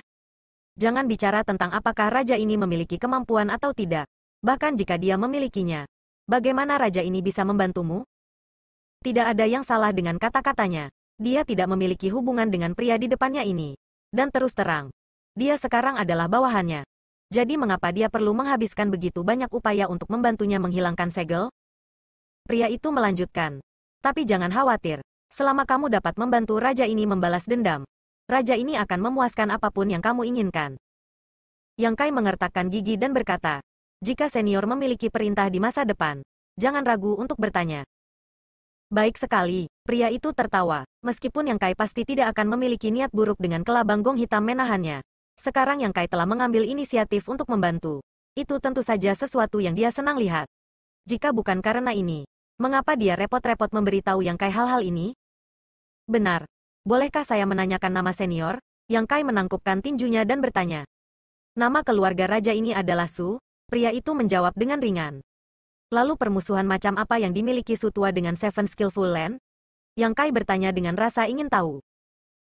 Jangan bicara tentang apakah raja ini memiliki kemampuan atau tidak. Bahkan jika dia memilikinya, bagaimana raja ini bisa membantumu?" Tidak ada yang salah dengan kata-katanya. Dia tidak memiliki hubungan dengan pria di depannya ini. Dan terus terang, dia sekarang adalah bawahannya. Jadi mengapa dia perlu menghabiskan begitu banyak upaya untuk membantunya menghilangkan segel? Pria itu melanjutkan. Tapi jangan khawatir, selama kamu dapat membantu raja ini membalas dendam, raja ini akan memuaskan apapun yang kamu inginkan. Yang Kai mengertakkan gigi dan berkata, jika senior memiliki perintah di masa depan, jangan ragu untuk bertanya. Baik sekali, pria itu tertawa. Meskipun Yang Kai pasti tidak akan memiliki niat buruk dengan kelabang gong hitam menahannya, sekarang Yang Kai telah mengambil inisiatif untuk membantu. Itu tentu saja sesuatu yang dia senang lihat. Jika bukan karena ini, mengapa dia repot-repot memberitahu Yang Kai hal-hal ini? Benar. Bolehkah saya menanyakan nama senior? Yang Kai menangkupkan tinjunya dan bertanya. Nama keluarga raja ini adalah Su. Pria itu menjawab dengan ringan. Lalu permusuhan macam apa yang dimiliki Sutua dengan Seven Skillful Land? Yang Kai bertanya dengan rasa ingin tahu.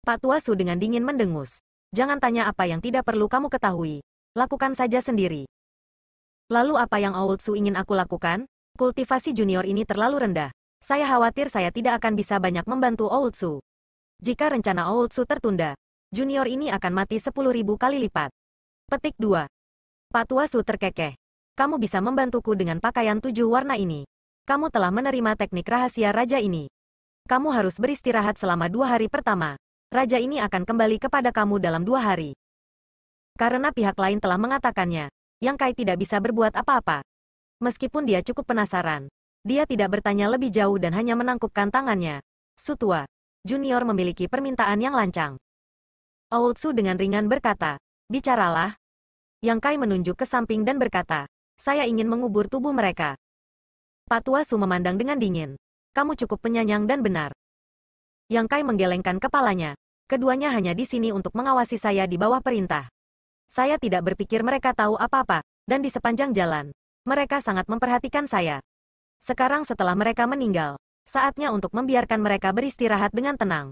Pak Tua Su dengan dingin mendengus. Jangan tanya apa yang tidak perlu kamu ketahui. Lakukan saja sendiri. Lalu apa yang Old Su ingin aku lakukan? Kultivasi junior ini terlalu rendah. Saya khawatir saya tidak akan bisa banyak membantu Old Su. Jika rencana Old Su tertunda, junior ini akan mati sepuluh ribu kali lipat. Petik dua. Pak Tua Su terkekeh. Kamu bisa membantuku dengan pakaian tujuh warna ini. Kamu telah menerima teknik rahasia raja ini. Kamu harus beristirahat selama dua hari pertama. Raja ini akan kembali kepada kamu dalam dua hari. Karena pihak lain telah mengatakannya, Yang Kai tidak bisa berbuat apa-apa. Meskipun dia cukup penasaran, dia tidak bertanya lebih jauh dan hanya menangkupkan tangannya. Sutua, junior memiliki permintaan yang lancang. Old Su dengan ringan berkata, bicaralah. Yang Kai menunjuk ke samping dan berkata, saya ingin mengubur tubuh mereka. Pak Tua Su memandang dengan dingin. Kamu cukup penyayang dan benar. Yang Kai menggelengkan kepalanya. Keduanya hanya di sini untuk mengawasi saya di bawah perintah. Saya tidak berpikir mereka tahu apa-apa, dan di sepanjang jalan, mereka sangat memperhatikan saya. Sekarang setelah mereka meninggal, saatnya untuk membiarkan mereka beristirahat dengan tenang.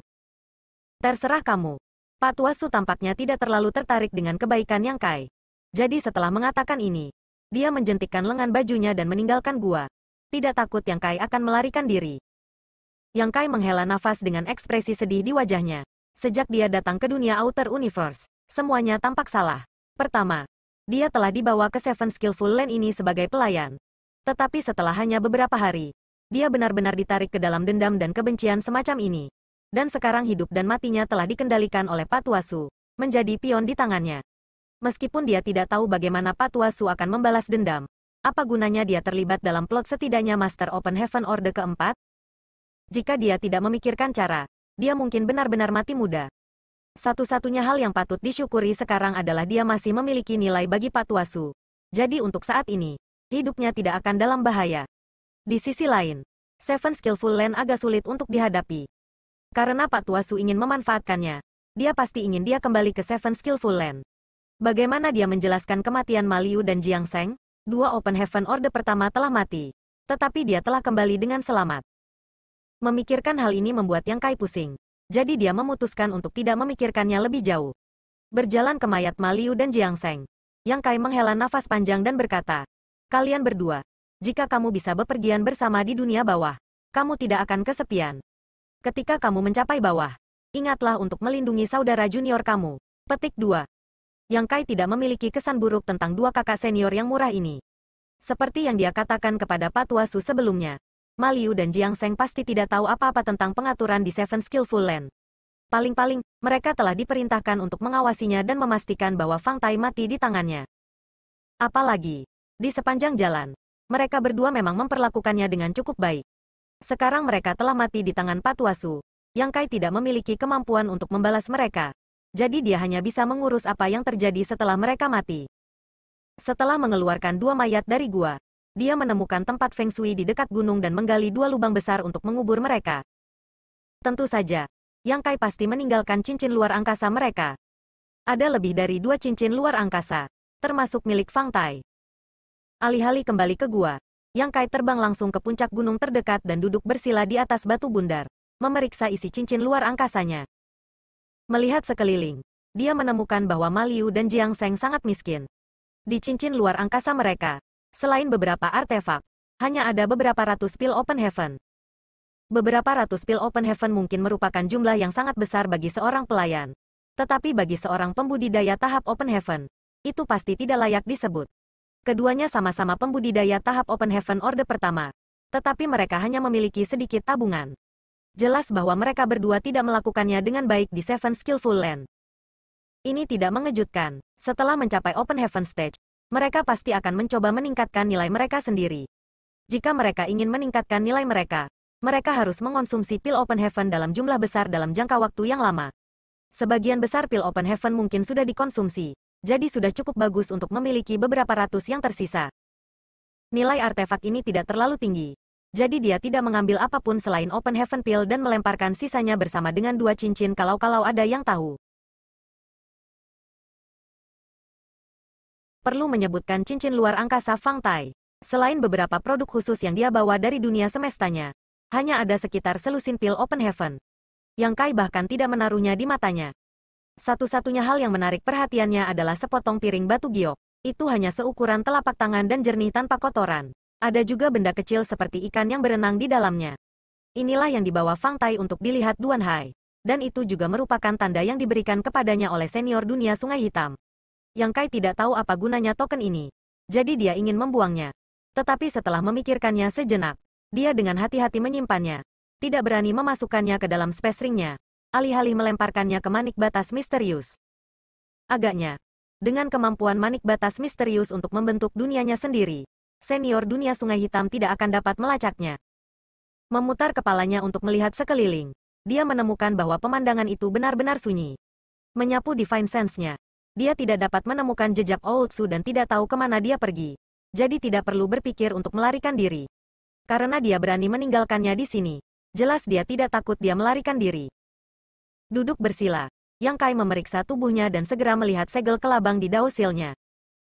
Terserah kamu. Pak Tua Su tampaknya tidak terlalu tertarik dengan kebaikan Yang Kai. Jadi setelah mengatakan ini, dia menjentikkan lengan bajunya dan meninggalkan gua. Tidak takut Yang Kai akan melarikan diri. Yang Kai menghela nafas dengan ekspresi sedih di wajahnya. Sejak dia datang ke dunia Outer Universe, semuanya tampak salah. Pertama, dia telah dibawa ke Seven Skillful Land ini sebagai pelayan. Tetapi setelah hanya beberapa hari, dia benar-benar ditarik ke dalam dendam dan kebencian semacam ini. Dan sekarang hidup dan matinya telah dikendalikan oleh Pak Tua Su, menjadi pion di tangannya. Meskipun dia tidak tahu bagaimana Pak Tua Su akan membalas dendam, apa gunanya dia terlibat dalam plot setidaknya Master Open Heaven Order keempat? Jika dia tidak memikirkan cara, dia mungkin benar-benar mati muda. Satu-satunya hal yang patut disyukuri sekarang adalah dia masih memiliki nilai bagi Pak Tua Su. Jadi untuk saat ini, hidupnya tidak akan dalam bahaya. Di sisi lain, Seven Skillful Land agak sulit untuk dihadapi. Karena Pak Tua Su ingin memanfaatkannya, dia pasti ingin dia kembali ke Seven Skillful Land. Bagaimana dia menjelaskan kematian Maliu dan Jiang Seng? Dua Open Heaven Order pertama telah mati, tetapi dia telah kembali dengan selamat. Memikirkan hal ini membuat Yang Kai pusing, jadi dia memutuskan untuk tidak memikirkannya lebih jauh. Berjalan ke mayat Maliu dan Jiang Seng, Yang Kai menghela nafas panjang dan berkata, kalian berdua, jika kamu bisa bepergian bersama di dunia bawah, kamu tidak akan kesepian. Ketika kamu mencapai bawah, ingatlah untuk melindungi saudara junior kamu. Petik dua. Yang Kai tidak memiliki kesan buruk tentang dua kakak senior yang murah ini. Seperti yang dia katakan kepada Pak Tua Su sebelumnya, Maliu dan Jiang Seng pasti tidak tahu apa-apa tentang pengaturan di Seven Skillful Land. Paling-paling, mereka telah diperintahkan untuk mengawasinya dan memastikan bahwa Fang Tai mati di tangannya. Apalagi, di sepanjang jalan, mereka berdua memang memperlakukannya dengan cukup baik. Sekarang mereka telah mati di tangan Pak Tua Su. Yang Kai tidak memiliki kemampuan untuk membalas mereka. Jadi dia hanya bisa mengurus apa yang terjadi setelah mereka mati. Setelah mengeluarkan dua mayat dari gua, dia menemukan tempat Feng Shui di dekat gunung dan menggali dua lubang besar untuk mengubur mereka. Tentu saja, Yang Kai pasti meninggalkan cincin luar angkasa mereka. Ada lebih dari dua cincin luar angkasa, termasuk milik Fang Tai. Alih-alih kembali ke gua, Yang Kai terbang langsung ke puncak gunung terdekat dan duduk bersila di atas batu bundar, memeriksa isi cincin luar angkasanya. Melihat sekeliling, dia menemukan bahwa Maliu dan Jiang Seng sangat miskin. Di cincin luar angkasa mereka, selain beberapa artefak, hanya ada beberapa ratus pil Open Heaven. Beberapa ratus pil Open Heaven mungkin merupakan jumlah yang sangat besar bagi seorang pelayan. Tetapi bagi seorang pembudidaya tahap Open Heaven, itu pasti tidak layak disebut. Keduanya sama-sama pembudidaya tahap Open Heaven Order pertama, tetapi mereka hanya memiliki sedikit tabungan. Jelas bahwa mereka berdua tidak melakukannya dengan baik di Seven Skillful Land. Ini tidak mengejutkan. Setelah mencapai Open Heaven Stage, mereka pasti akan mencoba meningkatkan nilai mereka sendiri. Jika mereka ingin meningkatkan nilai mereka, mereka harus mengonsumsi pil Open Heaven dalam jumlah besar dalam jangka waktu yang lama. Sebagian besar pil Open Heaven mungkin sudah dikonsumsi, jadi sudah cukup bagus untuk memiliki beberapa ratus yang tersisa. Nilai artefak ini tidak terlalu tinggi. Jadi dia tidak mengambil apapun selain Open Heaven Pill dan melemparkan sisanya bersama dengan dua cincin kalau-kalau ada yang tahu. Perlu menyebutkan cincin luar angkasa Fang Tai. selain beberapa produk khusus yang dia bawa dari dunia semestanya. Hanya ada sekitar selusin pil Oppenhaven. Yang Kai bahkan tidak menaruhnya di matanya. Satu-satunya hal yang menarik perhatiannya adalah sepotong piring batu giok. Itu hanya seukuran telapak tangan dan jernih tanpa kotoran. Ada juga benda kecil seperti ikan yang berenang di dalamnya. Inilah yang dibawa Fang Tai untuk dilihat Duan Hai. Dan itu juga merupakan tanda yang diberikan kepadanya oleh senior dunia Sungai Hitam. Yang Kai tidak tahu apa gunanya token ini. Jadi dia ingin membuangnya. Tetapi setelah memikirkannya sejenak, dia dengan hati-hati menyimpannya. Tidak berani memasukkannya ke dalam space ringnya. Alih-alih melemparkannya ke manik batas misterius. Agaknya, dengan kemampuan manik batas misterius untuk membentuk dunianya sendiri, senior dunia Sungai Hitam tidak akan dapat melacaknya. Memutar kepalanya untuk melihat sekeliling, dia menemukan bahwa pemandangan itu benar-benar sunyi. Menyapu divine sense-nya, dia tidak dapat menemukan jejak Oultsu dan tidak tahu kemana dia pergi. Jadi tidak perlu berpikir untuk melarikan diri. Karena dia berani meninggalkannya di sini, jelas dia tidak takut dia melarikan diri. Duduk bersila, Yang Kai memeriksa tubuhnya dan segera melihat segel kelabang di daosilnya.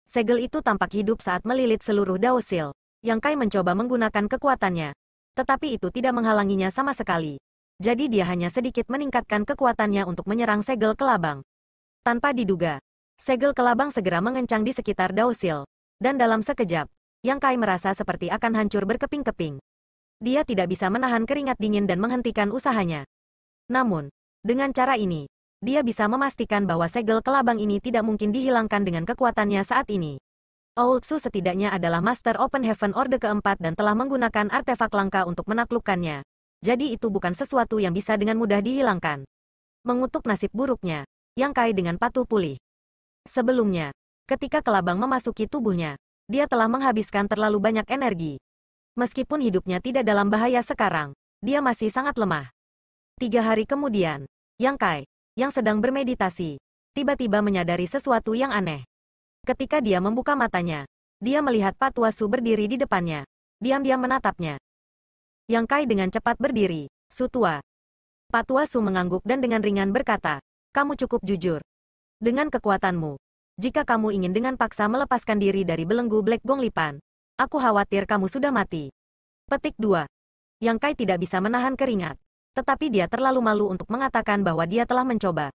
Segel itu tampak hidup saat melilit seluruh daosil. Yang Kai mencoba menggunakan kekuatannya, tetapi itu tidak menghalanginya sama sekali. Jadi dia hanya sedikit meningkatkan kekuatannya untuk menyerang segel kelabang. Tanpa diduga, segel kelabang segera mengencang di sekitar daosil. Dan dalam sekejap, Yang Kai merasa seperti akan hancur berkeping-keping. Dia tidak bisa menahan keringat dingin dan menghentikan usahanya. Namun, dengan cara ini, dia bisa memastikan bahwa segel kelabang ini tidak mungkin dihilangkan dengan kekuatannya saat ini. Oultsu setidaknya adalah Master Oppenhaven Orde keempat dan telah menggunakan artefak langka untuk menaklukkannya. Jadi itu bukan sesuatu yang bisa dengan mudah dihilangkan. Mengutuk nasib buruknya, Yang Kai dengan patuh pulih. Sebelumnya, ketika kelabang memasuki tubuhnya, dia telah menghabiskan terlalu banyak energi. Meskipun hidupnya tidak dalam bahaya sekarang, dia masih sangat lemah. Tiga hari kemudian, Yang Kai, yang sedang bermeditasi, tiba-tiba menyadari sesuatu yang aneh. Ketika dia membuka matanya, dia melihat Patwa Su berdiri di depannya, diam-diam menatapnya. Yang Kai dengan cepat berdiri, "Su Tua." Patwa Su mengangguk dan dengan ringan berkata, "Kamu cukup jujur. Dengan kekuatanmu, jika kamu ingin dengan paksa melepaskan diri dari belenggu Black Gonglipan, aku khawatir kamu sudah mati." Petik dua. Yang Kai tidak bisa menahan keringat. Tetapi dia terlalu malu untuk mengatakan bahwa dia telah mencoba.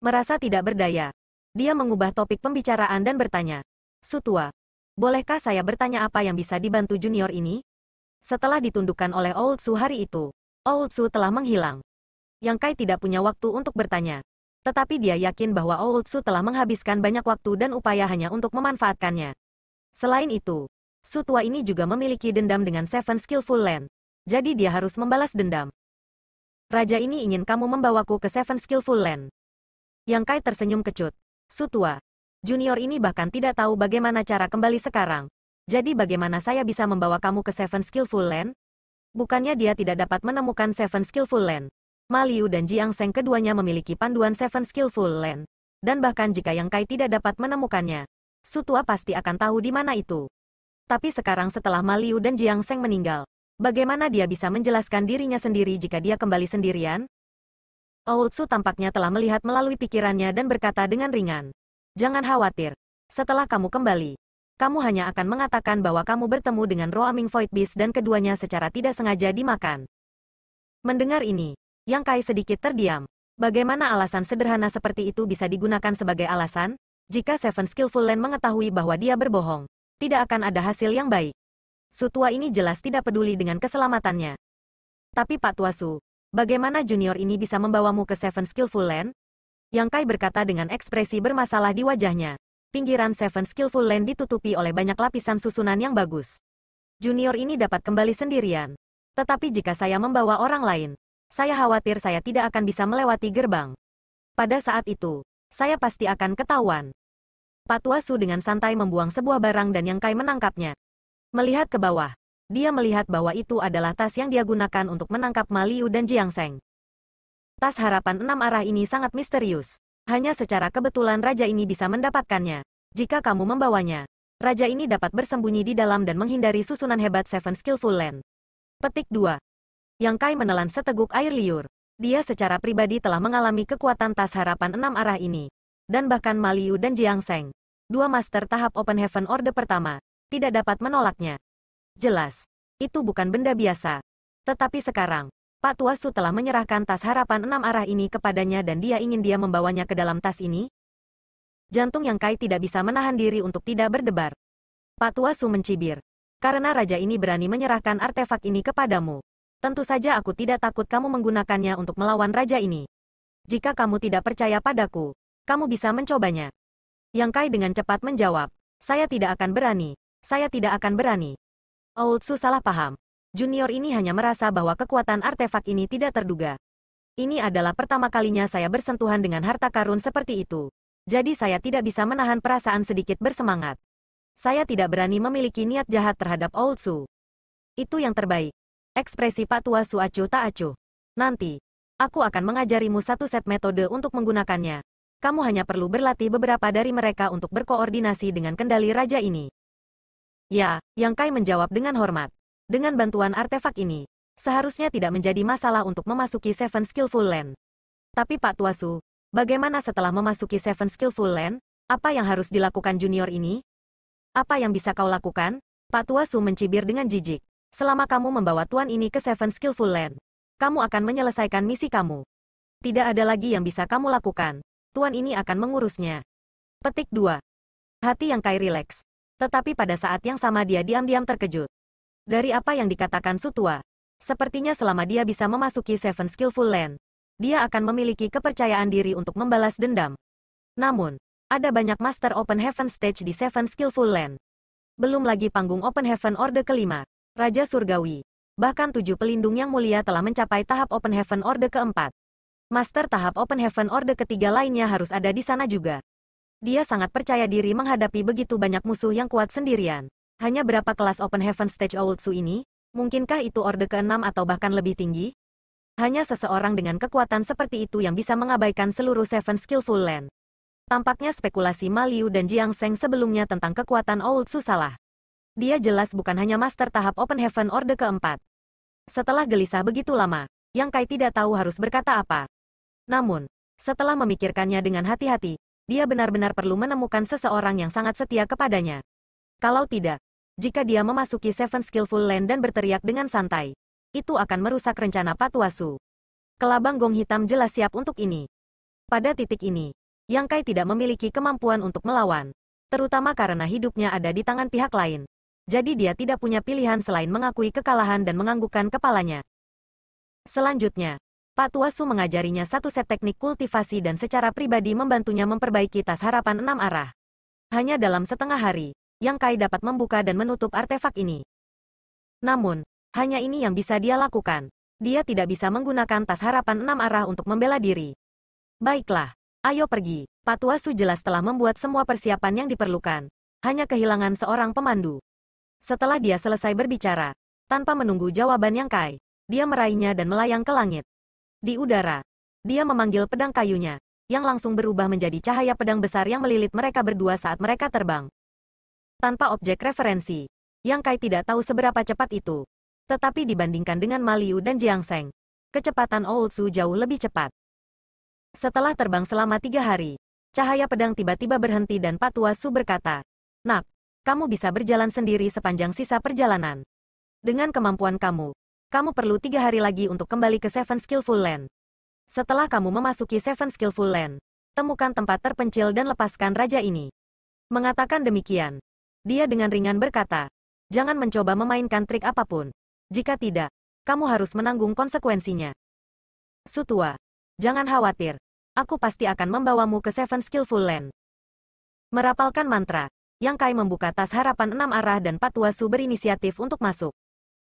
Merasa tidak berdaya, dia mengubah topik pembicaraan dan bertanya, "Su Tua, bolehkah saya bertanya apa yang bisa dibantu junior ini?" Setelah ditundukkan oleh Oultsu hari itu, Oultsu telah menghilang. Yang Kai tidak punya waktu untuk bertanya. Tetapi dia yakin bahwa Oultsu telah menghabiskan banyak waktu dan upaya hanya untuk memanfaatkannya. Selain itu, Su Tua ini juga memiliki dendam dengan Seven Skillful Land. Jadi dia harus membalas dendam. "Raja ini ingin kamu membawaku ke Seven Skillful Land." Yang Kai tersenyum kecut. "Su Tua, junior ini bahkan tidak tahu bagaimana cara kembali sekarang. Jadi bagaimana saya bisa membawa kamu ke Seven Skillful Land?" Bukannya dia tidak dapat menemukan Seven Skillful Land. Ma Liu dan Jiang Seng keduanya memiliki panduan Seven Skillful Land. Dan bahkan jika Yang Kai tidak dapat menemukannya, Su Tua pasti akan tahu di mana itu. Tapi sekarang setelah Ma Liu dan Jiang Seng meninggal, bagaimana dia bisa menjelaskan dirinya sendiri jika dia kembali sendirian? Oultsu tampaknya telah melihat melalui pikirannya dan berkata dengan ringan, "Jangan khawatir. Setelah kamu kembali, kamu hanya akan mengatakan bahwa kamu bertemu dengan Roaming Void Beast dan keduanya secara tidak sengaja dimakan." Mendengar ini, Yang Kai sedikit terdiam. Bagaimana alasan sederhana seperti itu bisa digunakan sebagai alasan? Jika Seven Skillful Land mengetahui bahwa dia berbohong, tidak akan ada hasil yang baik. Su Tua ini jelas tidak peduli dengan keselamatannya. "Tapi Pak Tua Su, bagaimana junior ini bisa membawamu ke Seven Skillful Land?" Yang Kai berkata dengan ekspresi bermasalah di wajahnya. Pinggiran Seven Skillful Land ditutupi oleh banyak lapisan susunan yang bagus. "Junior ini dapat kembali sendirian. Tetapi jika saya membawa orang lain, saya khawatir saya tidak akan bisa melewati gerbang. Pada saat itu, saya pasti akan ketahuan." Pak Tua Su dengan santai membuang sebuah barang dan Yang Kai menangkapnya. Melihat ke bawah, dia melihat bahwa itu adalah tas yang dia gunakan untuk menangkap Ma Liu dan Jiang Seng. Tas harapan enam arah ini sangat misterius. Hanya secara kebetulan raja ini bisa mendapatkannya. Jika kamu membawanya, raja ini dapat bersembunyi di dalam dan menghindari susunan hebat Seven Skillful Land. Petik dua. Yang Kai menelan seteguk air liur. Dia secara pribadi telah mengalami kekuatan tas harapan enam arah ini. Dan bahkan Ma Liu dan Jiang Seng, dua master tahap Oppenhaven Orde pertama, tidak dapat menolaknya. Jelas, itu bukan benda biasa. Tetapi sekarang, Pak Tuasu telah menyerahkan tas harapan enam arah ini kepadanya dan dia ingin dia membawanya ke dalam tas ini? Jantung Yang Kai tidak bisa menahan diri untuk tidak berdebar. Pak Tuasu mencibir. Karena raja ini berani menyerahkan artefak ini kepadamu. Tentu saja aku tidak takut kamu menggunakannya untuk melawan raja ini. Jika kamu tidak percaya padaku, kamu bisa mencobanya. Yang Kai dengan cepat menjawab, saya tidak akan berani, saya tidak akan berani. Oultsu salah paham. Junior ini hanya merasa bahwa kekuatan artefak ini tidak terduga. Ini adalah pertama kalinya saya bersentuhan dengan harta karun seperti itu. Jadi saya tidak bisa menahan perasaan sedikit bersemangat. Saya tidak berani memiliki niat jahat terhadap Oultsu. Itu yang terbaik. Ekspresi Pak Tuasu acuh tak acuh. Nanti, aku akan mengajarimu satu set metode untuk menggunakannya. Kamu hanya perlu berlatih beberapa dari mereka untuk berkoordinasi dengan kendali raja ini. Ya, Yang Kai menjawab dengan hormat. Dengan bantuan artefak ini, seharusnya tidak menjadi masalah untuk memasuki Seven Skillful Land. Tapi Pak Tuasu, bagaimana setelah memasuki Seven Skillful Land, apa yang harus dilakukan junior ini? Apa yang bisa kau lakukan? Pak Tuasu mencibir dengan jijik. Selama kamu membawa tuan ini ke Seven Skillful Land, kamu akan menyelesaikan misi kamu. Tidak ada lagi yang bisa kamu lakukan. Tuan ini akan mengurusnya. Petik dua. Hati Yang Kai rileks. Tetapi pada saat yang sama dia diam-diam terkejut. Dari apa yang dikatakan Su Tua, sepertinya selama dia bisa memasuki Seven Skillful Land, dia akan memiliki kepercayaan diri untuk membalas dendam. Namun, ada banyak Master Open Heaven Stage di Seven Skillful Land. Belum lagi panggung Open Heaven Order kelima, Raja Surgawi. Bahkan tujuh pelindung yang mulia telah mencapai tahap Open Heaven Order keempat. Master tahap Open Heaven Order ketiga lainnya harus ada di sana juga. Dia sangat percaya diri menghadapi begitu banyak musuh yang kuat sendirian. Hanya berapa kelas Open Heaven Stage Oultsu ini? Mungkinkah itu orde keenam atau bahkan lebih tinggi? Hanya seseorang dengan kekuatan seperti itu yang bisa mengabaikan seluruh Seven Skillful Land. Tampaknya spekulasi Ma Liu dan Jiang Seng sebelumnya tentang kekuatan Oultsu salah. Dia jelas bukan hanya master tahap Open Heaven Orde keempat. Setelah gelisah begitu lama, Yang Kai tidak tahu harus berkata apa. Namun, setelah memikirkannya dengan hati-hati, dia benar-benar perlu menemukan seseorang yang sangat setia kepadanya. Kalau tidak, jika dia memasuki Seven Skillful Land dan berteriak dengan santai, itu akan merusak rencana Pak Tuasu. Kelabang gong hitam jelas siap untuk ini. Pada titik ini, Yang Kai tidak memiliki kemampuan untuk melawan, terutama karena hidupnya ada di tangan pihak lain. Jadi dia tidak punya pilihan selain mengakui kekalahan dan menganggukkan kepalanya. Selanjutnya, Pak Tuasu mengajarinya satu set teknik kultivasi dan secara pribadi membantunya memperbaiki tas harapan enam arah. Hanya dalam setengah hari, Yang Kai dapat membuka dan menutup artefak ini. Namun, hanya ini yang bisa dia lakukan. Dia tidak bisa menggunakan tas harapan enam arah untuk membela diri. Baiklah, ayo pergi. Pak Tuasu jelas telah membuat semua persiapan yang diperlukan. Hanya kehilangan seorang pemandu. Setelah dia selesai berbicara, tanpa menunggu jawaban Yang Kai, dia meraihnya dan melayang ke langit. Di udara, dia memanggil pedang kayunya, yang langsung berubah menjadi cahaya pedang besar yang melilit mereka berdua saat mereka terbang. Tanpa objek referensi, Yang Kai tidak tahu seberapa cepat itu. Tetapi dibandingkan dengan Ma Liu dan Jiang Seng, kecepatan Oultsu jauh lebih cepat. Setelah terbang selama tiga hari, cahaya pedang tiba-tiba berhenti dan Pak Tuasu berkata, Nak, kamu bisa berjalan sendiri sepanjang sisa perjalanan. Dengan kemampuan kamu, kamu perlu tiga hari lagi untuk kembali ke Seven Skillful Land. Setelah kamu memasuki Seven Skillful Land, temukan tempat terpencil dan lepaskan raja ini. Mengatakan demikian, dia dengan ringan berkata, jangan mencoba memainkan trik apapun. Jika tidak, kamu harus menanggung konsekuensinya. Su Tua, jangan khawatir. Aku pasti akan membawamu ke Seven Skillful Land. Merapalkan mantra, Yang Kai membuka tas harapan enam arah dan Pak Tuasu berinisiatif untuk masuk.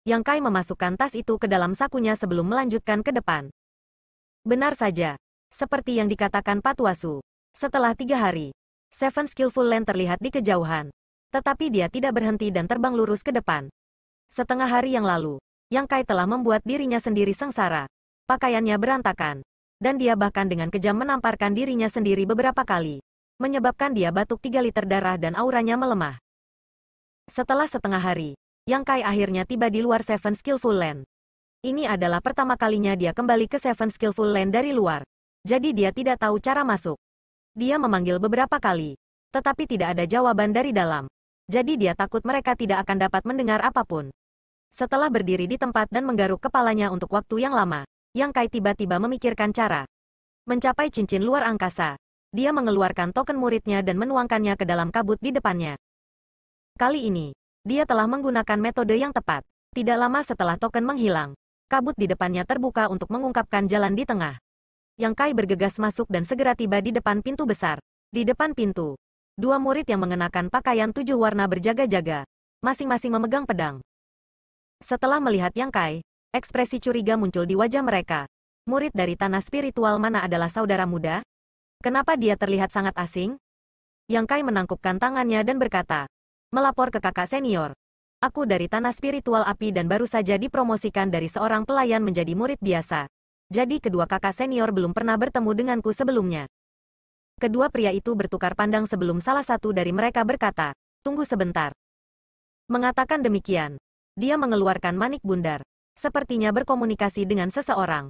Yang Kai memasukkan tas itu ke dalam sakunya sebelum melanjutkan ke depan. Benar saja, seperti yang dikatakan Pak Tuasu. Setelah tiga hari, Seven Skillful Land terlihat di kejauhan. Tetapi dia tidak berhenti dan terbang lurus ke depan. Setengah hari yang lalu, Yang Kai telah membuat dirinya sendiri sengsara. Pakaiannya berantakan. Dan dia bahkan dengan kejam menamparkan dirinya sendiri beberapa kali. Menyebabkan dia batuk tiga liter darah dan auranya melemah. Setelah setengah hari, Yang Kai akhirnya tiba di luar Seven Skillful Land. Ini adalah pertama kalinya dia kembali ke Seven Skillful Land dari luar. Jadi dia tidak tahu cara masuk. Dia memanggil beberapa kali. Tetapi tidak ada jawaban dari dalam. Jadi dia takut mereka tidak akan dapat mendengar apapun. Setelah berdiri di tempat dan menggaruk kepalanya untuk waktu yang lama, Yang Kai tiba-tiba memikirkan cara mencapai cincin luar angkasa. Dia mengeluarkan token muridnya dan menuangkannya ke dalam kabut di depannya. Kali ini, dia telah menggunakan metode yang tepat. Tidak lama setelah token menghilang, kabut di depannya terbuka untuk mengungkapkan jalan di tengah. Yang Kai bergegas masuk dan segera tiba di depan pintu besar. Di depan pintu, dua murid yang mengenakan pakaian tujuh warna berjaga-jaga, masing-masing memegang pedang. Setelah melihat Yang Kai, ekspresi curiga muncul di wajah mereka. Murid dari tanah spiritual mana adalah saudara muda? Kenapa dia terlihat sangat asing? Yang Kai menangkupkan tangannya dan berkata, "Melapor ke kakak senior. Aku dari tanah spiritual api dan baru saja dipromosikan dari seorang pelayan menjadi murid biasa. Jadi kedua kakak senior belum pernah bertemu denganku sebelumnya." Kedua pria itu bertukar pandang sebelum salah satu dari mereka berkata, "Tunggu sebentar." Mengatakan demikian, dia mengeluarkan manik bundar. Sepertinya berkomunikasi dengan seseorang.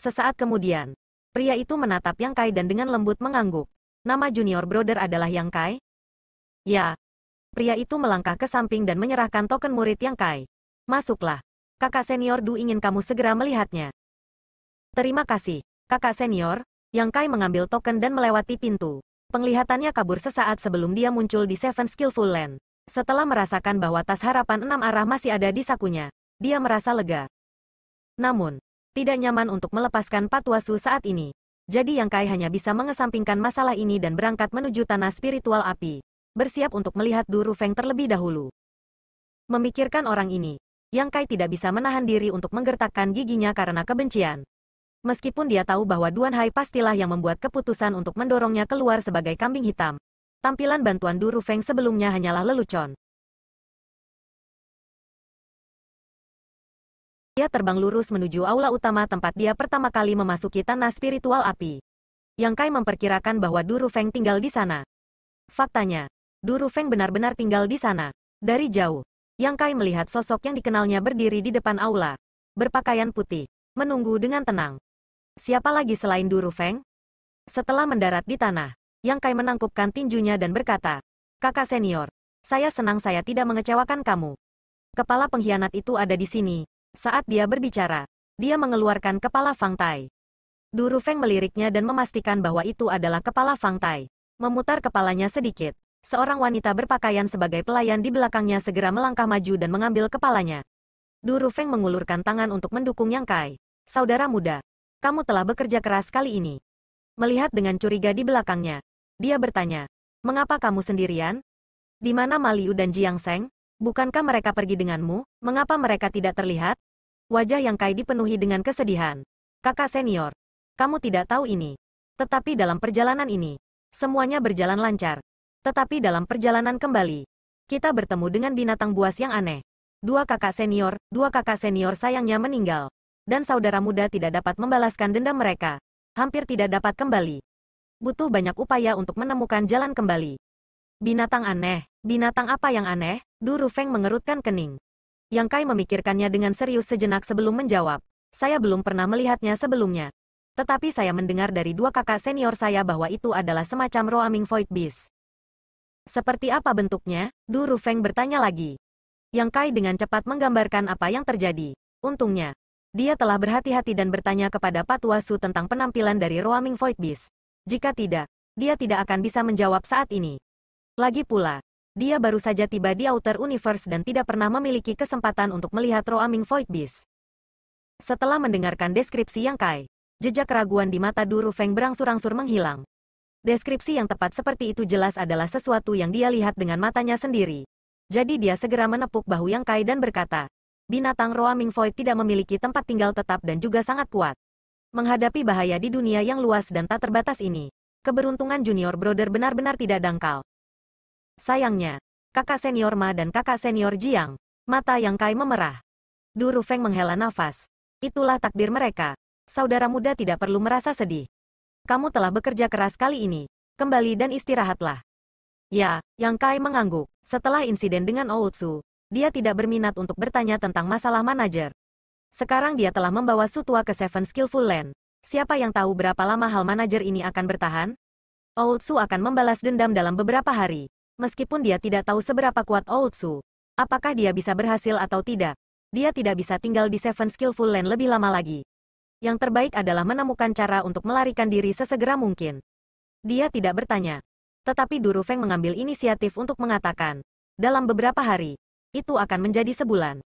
Sesaat kemudian, pria itu menatap Yang Kai dan dengan lembut mengangguk. "Nama junior brother adalah Yang Kai?" "Ya." Pria itu melangkah ke samping dan menyerahkan token murid Yang Kai. "Masuklah. Kakak senior Du ingin kamu segera melihatnya." "Terima kasih, kakak senior." Yang Kai mengambil token dan melewati pintu. Penglihatannya kabur sesaat sebelum dia muncul di Seven Skillful Land. Setelah merasakan bahwa tas harapan enam arah masih ada di sakunya, dia merasa lega. Namun, tidak nyaman untuk melepaskan Patwa Su saat ini. Jadi Yang Kai hanya bisa mengesampingkan masalah ini dan berangkat menuju tanah spiritual api. Bersiap untuk melihat Du Rufeng terlebih dahulu. Memikirkan orang ini, Yang Kai tidak bisa menahan diri untuk menggertakkan giginya karena kebencian. Meskipun dia tahu bahwa Duan Hai pastilah yang membuat keputusan untuk mendorongnya keluar sebagai kambing hitam. Tampilan bantuan Du Rufeng sebelumnya hanyalah lelucon. Dia terbang lurus menuju aula utama tempat dia pertama kali memasuki tanah spiritual api. Yang Kai memperkirakan bahwa Du Rufeng tinggal di sana. Faktanya, Du Rufeng benar-benar tinggal di sana. Dari jauh, Yang Kai melihat sosok yang dikenalnya berdiri di depan aula, berpakaian putih, menunggu dengan tenang. Siapa lagi selain Du Rufeng? Setelah mendarat di tanah, Yang Kai menangkupkan tinjunya dan berkata, "Kakak senior, saya senang saya tidak mengecewakan kamu. Kepala pengkhianat itu ada di sini." Saat dia berbicara, dia mengeluarkan kepala Fang Tai. Du Rufeng meliriknya dan memastikan bahwa itu adalah kepala Fang Tai. Memutar kepalanya sedikit. Seorang wanita berpakaian sebagai pelayan di belakangnya segera melangkah maju dan mengambil kepalanya. Du Rufeng mengulurkan tangan untuk mendukung Yang Kai. "Saudara muda, kamu telah bekerja keras kali ini." Melihat dengan curiga di belakangnya, dia bertanya, "Mengapa kamu sendirian? Di mana Ma Liu dan Jiang Seng? Bukankah mereka pergi denganmu? Mengapa mereka tidak terlihat?" Wajah Yang Kai dipenuhi dengan kesedihan. "Kakak senior, kamu tidak tahu ini. Tetapi dalam perjalanan ini, semuanya berjalan lancar. Tetapi dalam perjalanan kembali, kita bertemu dengan binatang buas yang aneh. Dua kakak senior, dua kakak senior sayangnya meninggal. Dan saudara muda tidak dapat membalaskan dendam mereka. Hampir tidak dapat kembali. Butuh banyak upaya untuk menemukan jalan kembali." "Binatang aneh? Binatang apa yang aneh?" Du Rufeng mengerutkan kening. Yang Kai memikirkannya dengan serius sejenak sebelum menjawab. "Saya belum pernah melihatnya sebelumnya. Tetapi saya mendengar dari dua kakak senior saya bahwa itu adalah semacam roaming void beast." "Seperti apa bentuknya?" Du Rufeng bertanya lagi. Yang Kai dengan cepat menggambarkan apa yang terjadi. Untungnya, dia telah berhati-hati dan bertanya kepada Patwa Su tentang penampilan dari roaming void beast. Jika tidak, dia tidak akan bisa menjawab saat ini. Lagi pula, dia baru saja tiba di Outer Universe dan tidak pernah memiliki kesempatan untuk melihat roaming void beast. Setelah mendengarkan deskripsi Yang Kai, jejak keraguan di mata Du Rufeng berangsur-angsur menghilang. Deskripsi yang tepat seperti itu jelas adalah sesuatu yang dia lihat dengan matanya sendiri. Jadi dia segera menepuk bahu Yang Kai dan berkata, "Binatang roaming void tidak memiliki tempat tinggal tetap dan juga sangat kuat. Menghadapi bahaya di dunia yang luas dan tak terbatas ini, keberuntungan junior brother benar-benar tidak dangkal. Sayangnya, kakak senior Ma dan kakak senior Jiang." Mata Yang Kai memerah. Du Rufeng menghela nafas. "Itulah takdir mereka. Saudara muda tidak perlu merasa sedih. Kamu telah bekerja keras kali ini. Kembali dan istirahatlah." "Ya." Yang Kai mengangguk. Setelah insiden dengan Outsu, dia tidak berminat untuk bertanya tentang masalah manajer. Sekarang dia telah membawa Sutua ke Seven Skillful Land. Siapa yang tahu berapa lama hal manajer ini akan bertahan? Outsu akan membalas dendam dalam beberapa hari. Meskipun dia tidak tahu seberapa kuat Outsu, Apakah dia bisa berhasil atau tidak? Dia tidak bisa tinggal di Seven Skillful Land lebih lama lagi. Yang terbaik adalah menemukan cara untuk melarikan diri sesegera mungkin. Dia tidak bertanya. Tetapi Duru Feng mengambil inisiatif untuk mengatakan, dalam beberapa hari, itu akan menjadi sebulan.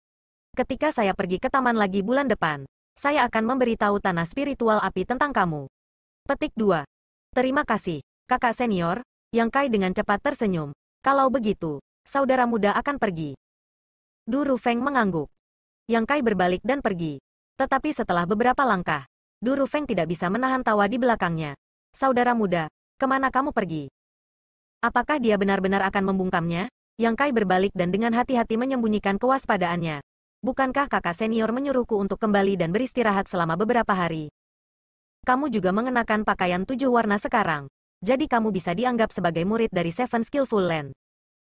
Ketika saya pergi ke taman lagi bulan depan, saya akan memberitahu tanah spiritual api tentang kamu. Petik dua. Terima kasih, kakak senior. Yang Kai dengan cepat tersenyum. Kalau begitu, saudara muda akan pergi. Duru Feng mengangguk. Yang Kai berbalik dan pergi. Tetapi setelah beberapa langkah, Duru Feng tidak bisa menahan tawa di belakangnya. Saudara muda, kemana kamu pergi? Apakah dia benar-benar akan membungkamnya? Yang Kai berbalik dan dengan hati-hati menyembunyikan kewaspadaannya. Bukankah kakak senior menyuruhku untuk kembali dan beristirahat selama beberapa hari? Kamu juga mengenakan pakaian tujuh warna sekarang. Jadi kamu bisa dianggap sebagai murid dari Seven Skillful Land.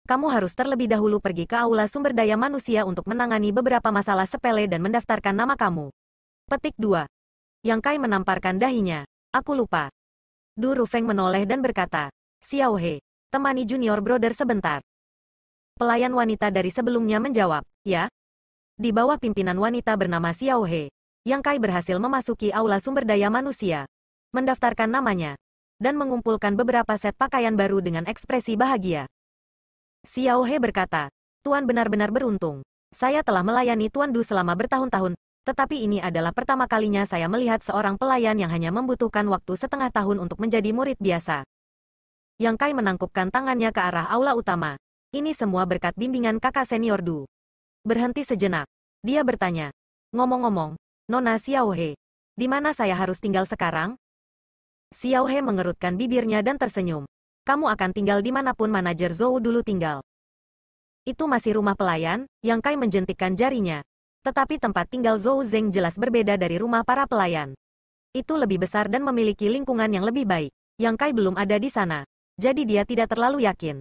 Kamu harus terlebih dahulu pergi ke Aula Sumber Daya Manusia untuk menangani beberapa masalah sepele dan mendaftarkan nama kamu. Petik dua. Yang Kai menamparkan dahinya. Aku lupa. Duru Feng menoleh dan berkata, Xiao He, temani junior brother sebentar. Pelayan wanita dari sebelumnya menjawab, ya. Di bawah pimpinan wanita bernama Xiao He, Yang Kai berhasil memasuki Aula Sumber Daya Manusia, mendaftarkan namanya, dan mengumpulkan beberapa set pakaian baru dengan ekspresi bahagia. Xiao He berkata, Tuan benar-benar beruntung. Saya telah melayani Tuan Du selama bertahun-tahun, tetapi ini adalah pertama kalinya saya melihat seorang pelayan yang hanya membutuhkan waktu setengah tahun untuk menjadi murid biasa. Yang Kai menangkupkan tangannya ke arah aula utama. Ini semua berkat bimbingan kakak senior Du. Berhenti sejenak. Dia bertanya, ngomong-ngomong, Nona Xiao He, di mana saya harus tinggal sekarang? Xiao He mengerutkan bibirnya dan tersenyum. Kamu akan tinggal dimanapun manajer Zhou dulu tinggal. Itu masih rumah pelayan. Yang Kai menjentikkan jarinya. Tetapi tempat tinggal Zhou Zeng jelas berbeda dari rumah para pelayan. Itu lebih besar dan memiliki lingkungan yang lebih baik. Yang Kai belum ada di sana. Jadi dia tidak terlalu yakin.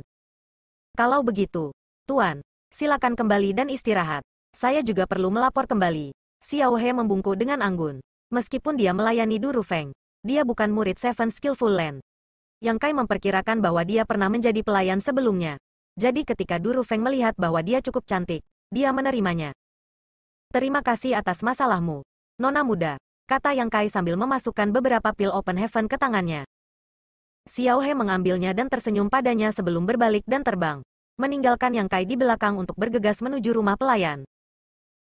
Kalau begitu, Tuan, silakan kembali dan istirahat. Saya juga perlu melapor kembali. Xiao He membungkuk dengan anggun. Meskipun dia melayani Duru Feng, dia bukan murid Seven Skillful Land. Yang Kai memperkirakan bahwa dia pernah menjadi pelayan sebelumnya. Jadi ketika Duru Feng melihat bahwa dia cukup cantik, dia menerimanya. Terima kasih atas masalahmu, Nona muda, kata Yang Kai sambil memasukkan beberapa pil Open Heaven ke tangannya. Xiao He mengambilnya dan tersenyum padanya sebelum berbalik dan terbang, meninggalkan Yang Kai di belakang untuk bergegas menuju rumah pelayan.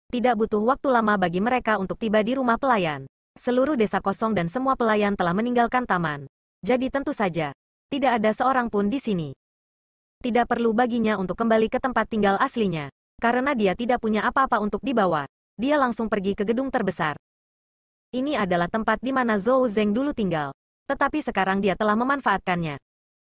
Tidak butuh waktu lama bagi mereka untuk tiba di rumah pelayan. Seluruh desa kosong dan semua pelayan telah meninggalkan taman. Jadi tentu saja, tidak ada seorang pun di sini. Tidak perlu baginya untuk kembali ke tempat tinggal aslinya. Karena dia tidak punya apa-apa untuk dibawa, dia langsung pergi ke gedung terbesar. Ini adalah tempat di mana Zhou Zeng dulu tinggal. Tetapi sekarang dia telah memanfaatkannya.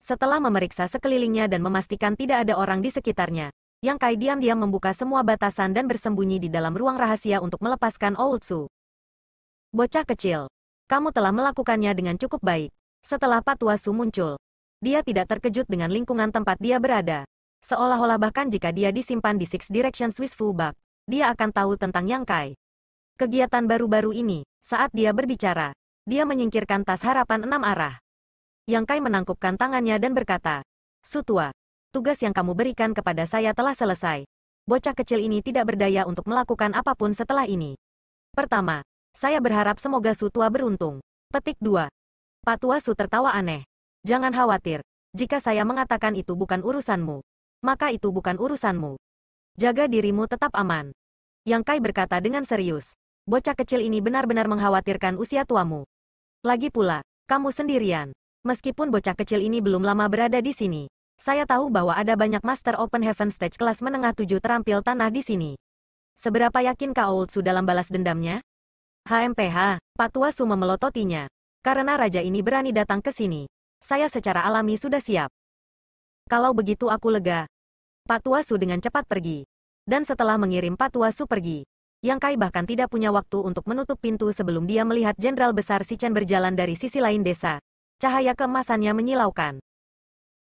Setelah memeriksa sekelilingnya dan memastikan tidak ada orang di sekitarnya, Yang Kai diam-diam membuka semua batasan dan bersembunyi di dalam ruang rahasia untuk melepaskan Oultsu. Bocah kecil, kamu telah melakukannya dengan cukup baik. Setelah Patwa Su muncul, dia tidak terkejut dengan lingkungan tempat dia berada. Seolah-olah bahkan jika dia disimpan di Six Direction Swiss Fu Bak, dia akan tahu tentang Yang Kai. Kegiatan baru-baru ini, saat dia berbicara, dia menyingkirkan tas harapan enam arah. Yang Kai menangkupkan tangannya dan berkata, Sutua, tugas yang kamu berikan kepada saya telah selesai. Bocah kecil ini tidak berdaya untuk melakukan apapun setelah ini. Pertama, saya berharap semoga Su Tua beruntung. Petik dua. Pak Tua Su tertawa aneh. Jangan khawatir. Jika saya mengatakan itu bukan urusanmu, maka itu bukan urusanmu. Jaga dirimu tetap aman. Yang Kai berkata dengan serius. Bocah kecil ini benar-benar mengkhawatirkan usia tuamu. Lagi pula, kamu sendirian. Meskipun bocah kecil ini belum lama berada di sini, saya tahu bahwa ada banyak Master Open Heaven Stage kelas menengah tujuh terampil tanah di sini. Seberapa yakin Kak Oultsu dalam balas dendamnya? H M P H, Patwa Su memelototinya. Karena raja ini berani datang ke sini, saya secara alami sudah siap. Kalau begitu aku lega. Patwa Su dengan cepat pergi. Dan setelah mengirim Patwa Su pergi, Yang Kai bahkan tidak punya waktu untuk menutup pintu sebelum dia melihat Jenderal Besar Si Chen berjalan dari sisi lain desa. Cahaya keemasannya menyilaukan.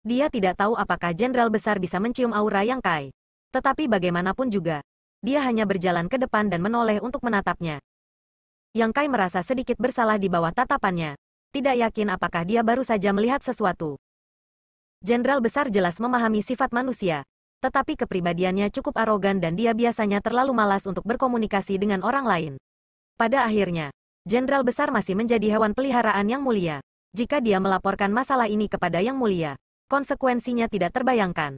Dia tidak tahu apakah Jenderal Besar bisa mencium aura Yang Kai. Tetapi bagaimanapun juga, dia hanya berjalan ke depan dan menoleh untuk menatapnya. Yang Kai merasa sedikit bersalah di bawah tatapannya. Tidak yakin apakah dia baru saja melihat sesuatu. Jenderal besar jelas memahami sifat manusia. tetapi kepribadiannya cukup arogan dan dia biasanya terlalu malas untuk berkomunikasi dengan orang lain. Pada akhirnya, Jenderal Besar masih menjadi hewan peliharaan Yang Mulia. Jika dia melaporkan masalah ini kepada Yang Mulia, konsekuensinya tidak terbayangkan.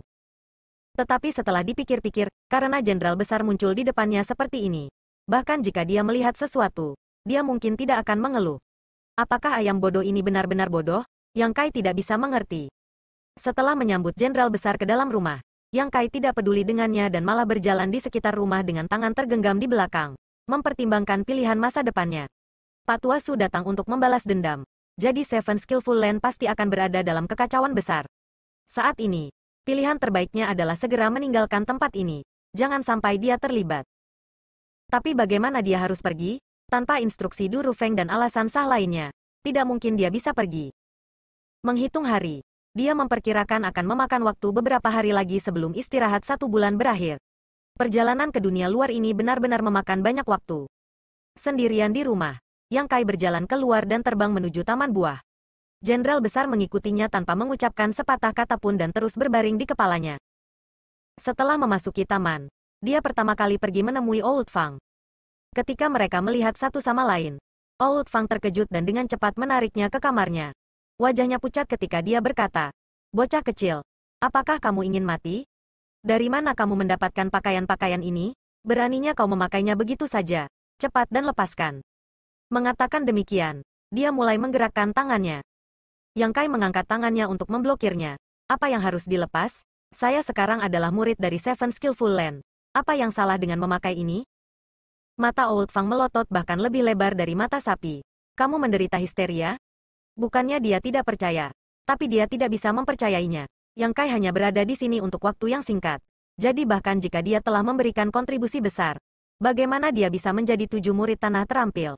Tetapi setelah dipikir-pikir, karena Jenderal Besar muncul di depannya seperti ini, bahkan jika dia melihat sesuatu, dia mungkin tidak akan mengeluh. Apakah ayam bodoh ini benar-benar bodoh? Yang Kai tidak bisa mengerti. Setelah menyambut Jenderal Besar ke dalam rumah, Yang Kai tidak peduli dengannya dan malah berjalan di sekitar rumah dengan tangan tergenggam di belakang, mempertimbangkan pilihan masa depannya. Patua Su datang untuk membalas dendam, jadi Seven Skillful Land pasti akan berada dalam kekacauan besar. Saat ini, pilihan terbaiknya adalah segera meninggalkan tempat ini. Jangan sampai dia terlibat. Tapi bagaimana dia harus pergi? Tanpa instruksi Du Rufeng dan alasan sah lainnya, tidak mungkin dia bisa pergi. Menghitung hari, dia memperkirakan akan memakan waktu beberapa hari lagi sebelum istirahat satu bulan berakhir. Perjalanan ke dunia luar ini benar-benar memakan banyak waktu. Sendirian di rumah, Yang Kai berjalan keluar dan terbang menuju taman buah. Jenderal Besar mengikutinya tanpa mengucapkan sepatah kata pun dan terus berbaring di kepalanya. Setelah memasuki taman, dia pertama kali pergi menemui Old Fang. Ketika mereka melihat satu sama lain, Old Fang terkejut dan dengan cepat menariknya ke kamarnya. Wajahnya pucat ketika dia berkata, "Bocah kecil, apakah kamu ingin mati? Dari mana kamu mendapatkan pakaian-pakaian ini? Beraninya kau memakainya begitu saja. Cepat dan lepaskan." Mengatakan demikian, dia mulai menggerakkan tangannya. Yang Kai mengangkat tangannya untuk memblokirnya. "Apa yang harus dilepas? Saya sekarang adalah murid dari Seven Skillful Land. Apa yang salah dengan memakai ini?" Mata Old Fang melotot bahkan lebih lebar dari mata sapi. "Kamu menderita histeria?" Bukannya dia tidak percaya, tapi dia tidak bisa mempercayainya. Yang Kai hanya berada di sini untuk waktu yang singkat. Jadi bahkan jika dia telah memberikan kontribusi besar, bagaimana dia bisa menjadi tujuh murid tanah terampil?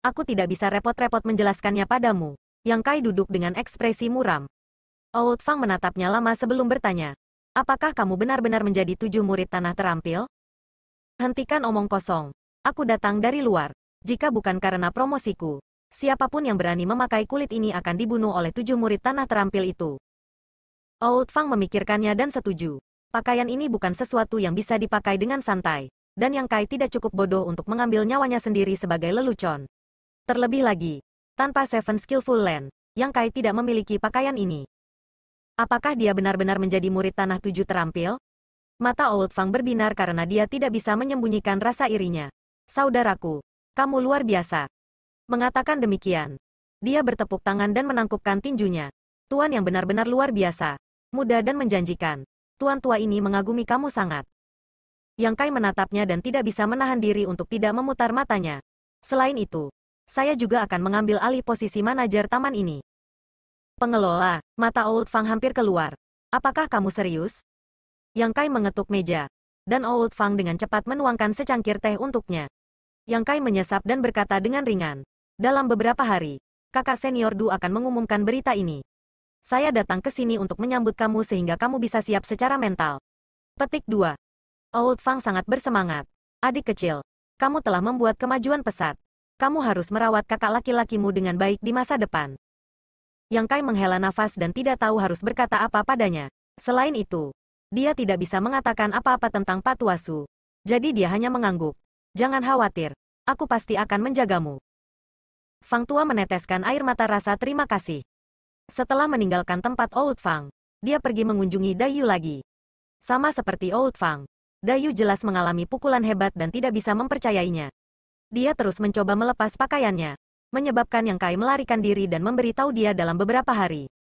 "Aku tidak bisa repot-repot menjelaskannya padamu." Yang Kai duduk dengan ekspresi muram. Old Fang menatapnya lama sebelum bertanya, "Apakah kamu benar-benar menjadi tujuh murid tanah terampil?" "Hentikan omong kosong. Aku datang dari luar. Jika bukan karena promosiku, siapapun yang berani memakai kulit ini akan dibunuh oleh tujuh murid tanah terampil itu." Old Fang memikirkannya dan setuju. Pakaian ini bukan sesuatu yang bisa dipakai dengan santai, dan Yang Kai tidak cukup bodoh untuk mengambil nyawanya sendiri sebagai lelucon. Terlebih lagi, tanpa Seven Skillful Land, Yang Kai tidak memiliki pakaian ini. "Apakah dia benar-benar menjadi murid tanah tujuh terampil?" Mata Old Fang berbinar karena dia tidak bisa menyembunyikan rasa irinya. "Saudaraku, kamu luar biasa." Mengatakan demikian, dia bertepuk tangan dan menangkupkan tinjunya. "Tuan yang benar-benar luar biasa, muda dan menjanjikan. Tuan tua ini mengagumi kamu sangat." Yang Kai menatapnya dan tidak bisa menahan diri untuk tidak memutar matanya. "Selain itu, saya juga akan mengambil alih posisi manajer taman ini." "Pengelola," mata Old Fang hampir keluar. "Apakah kamu serius?" Yang Kai mengetuk meja, dan Old Fang dengan cepat menuangkan secangkir teh untuknya. Yang Kai menyesap dan berkata dengan ringan, "Dalam beberapa hari, kakak senior Du akan mengumumkan berita ini. Saya datang ke sini untuk menyambut kamu sehingga kamu bisa siap secara mental." Petik dua. Old Fang sangat bersemangat. "Adik kecil, kamu telah membuat kemajuan pesat. Kamu harus merawat kakak laki-lakimu dengan baik di masa depan." Yang Kai menghela nafas dan tidak tahu harus berkata apa padanya. Selain itu, dia tidak bisa mengatakan apa-apa tentang Patua Su. Jadi dia hanya mengangguk. "Jangan khawatir, aku pasti akan menjagamu." Fang Tua meneteskan air mata rasa terima kasih. Setelah meninggalkan tempat Old Fang, dia pergi mengunjungi Dayu lagi. Sama seperti Old Fang, Dayu jelas mengalami pukulan hebat dan tidak bisa mempercayainya. Dia terus mencoba melepas pakaiannya, menyebabkan Yang Kai melarikan diri dan memberitahu dia dalam beberapa hari.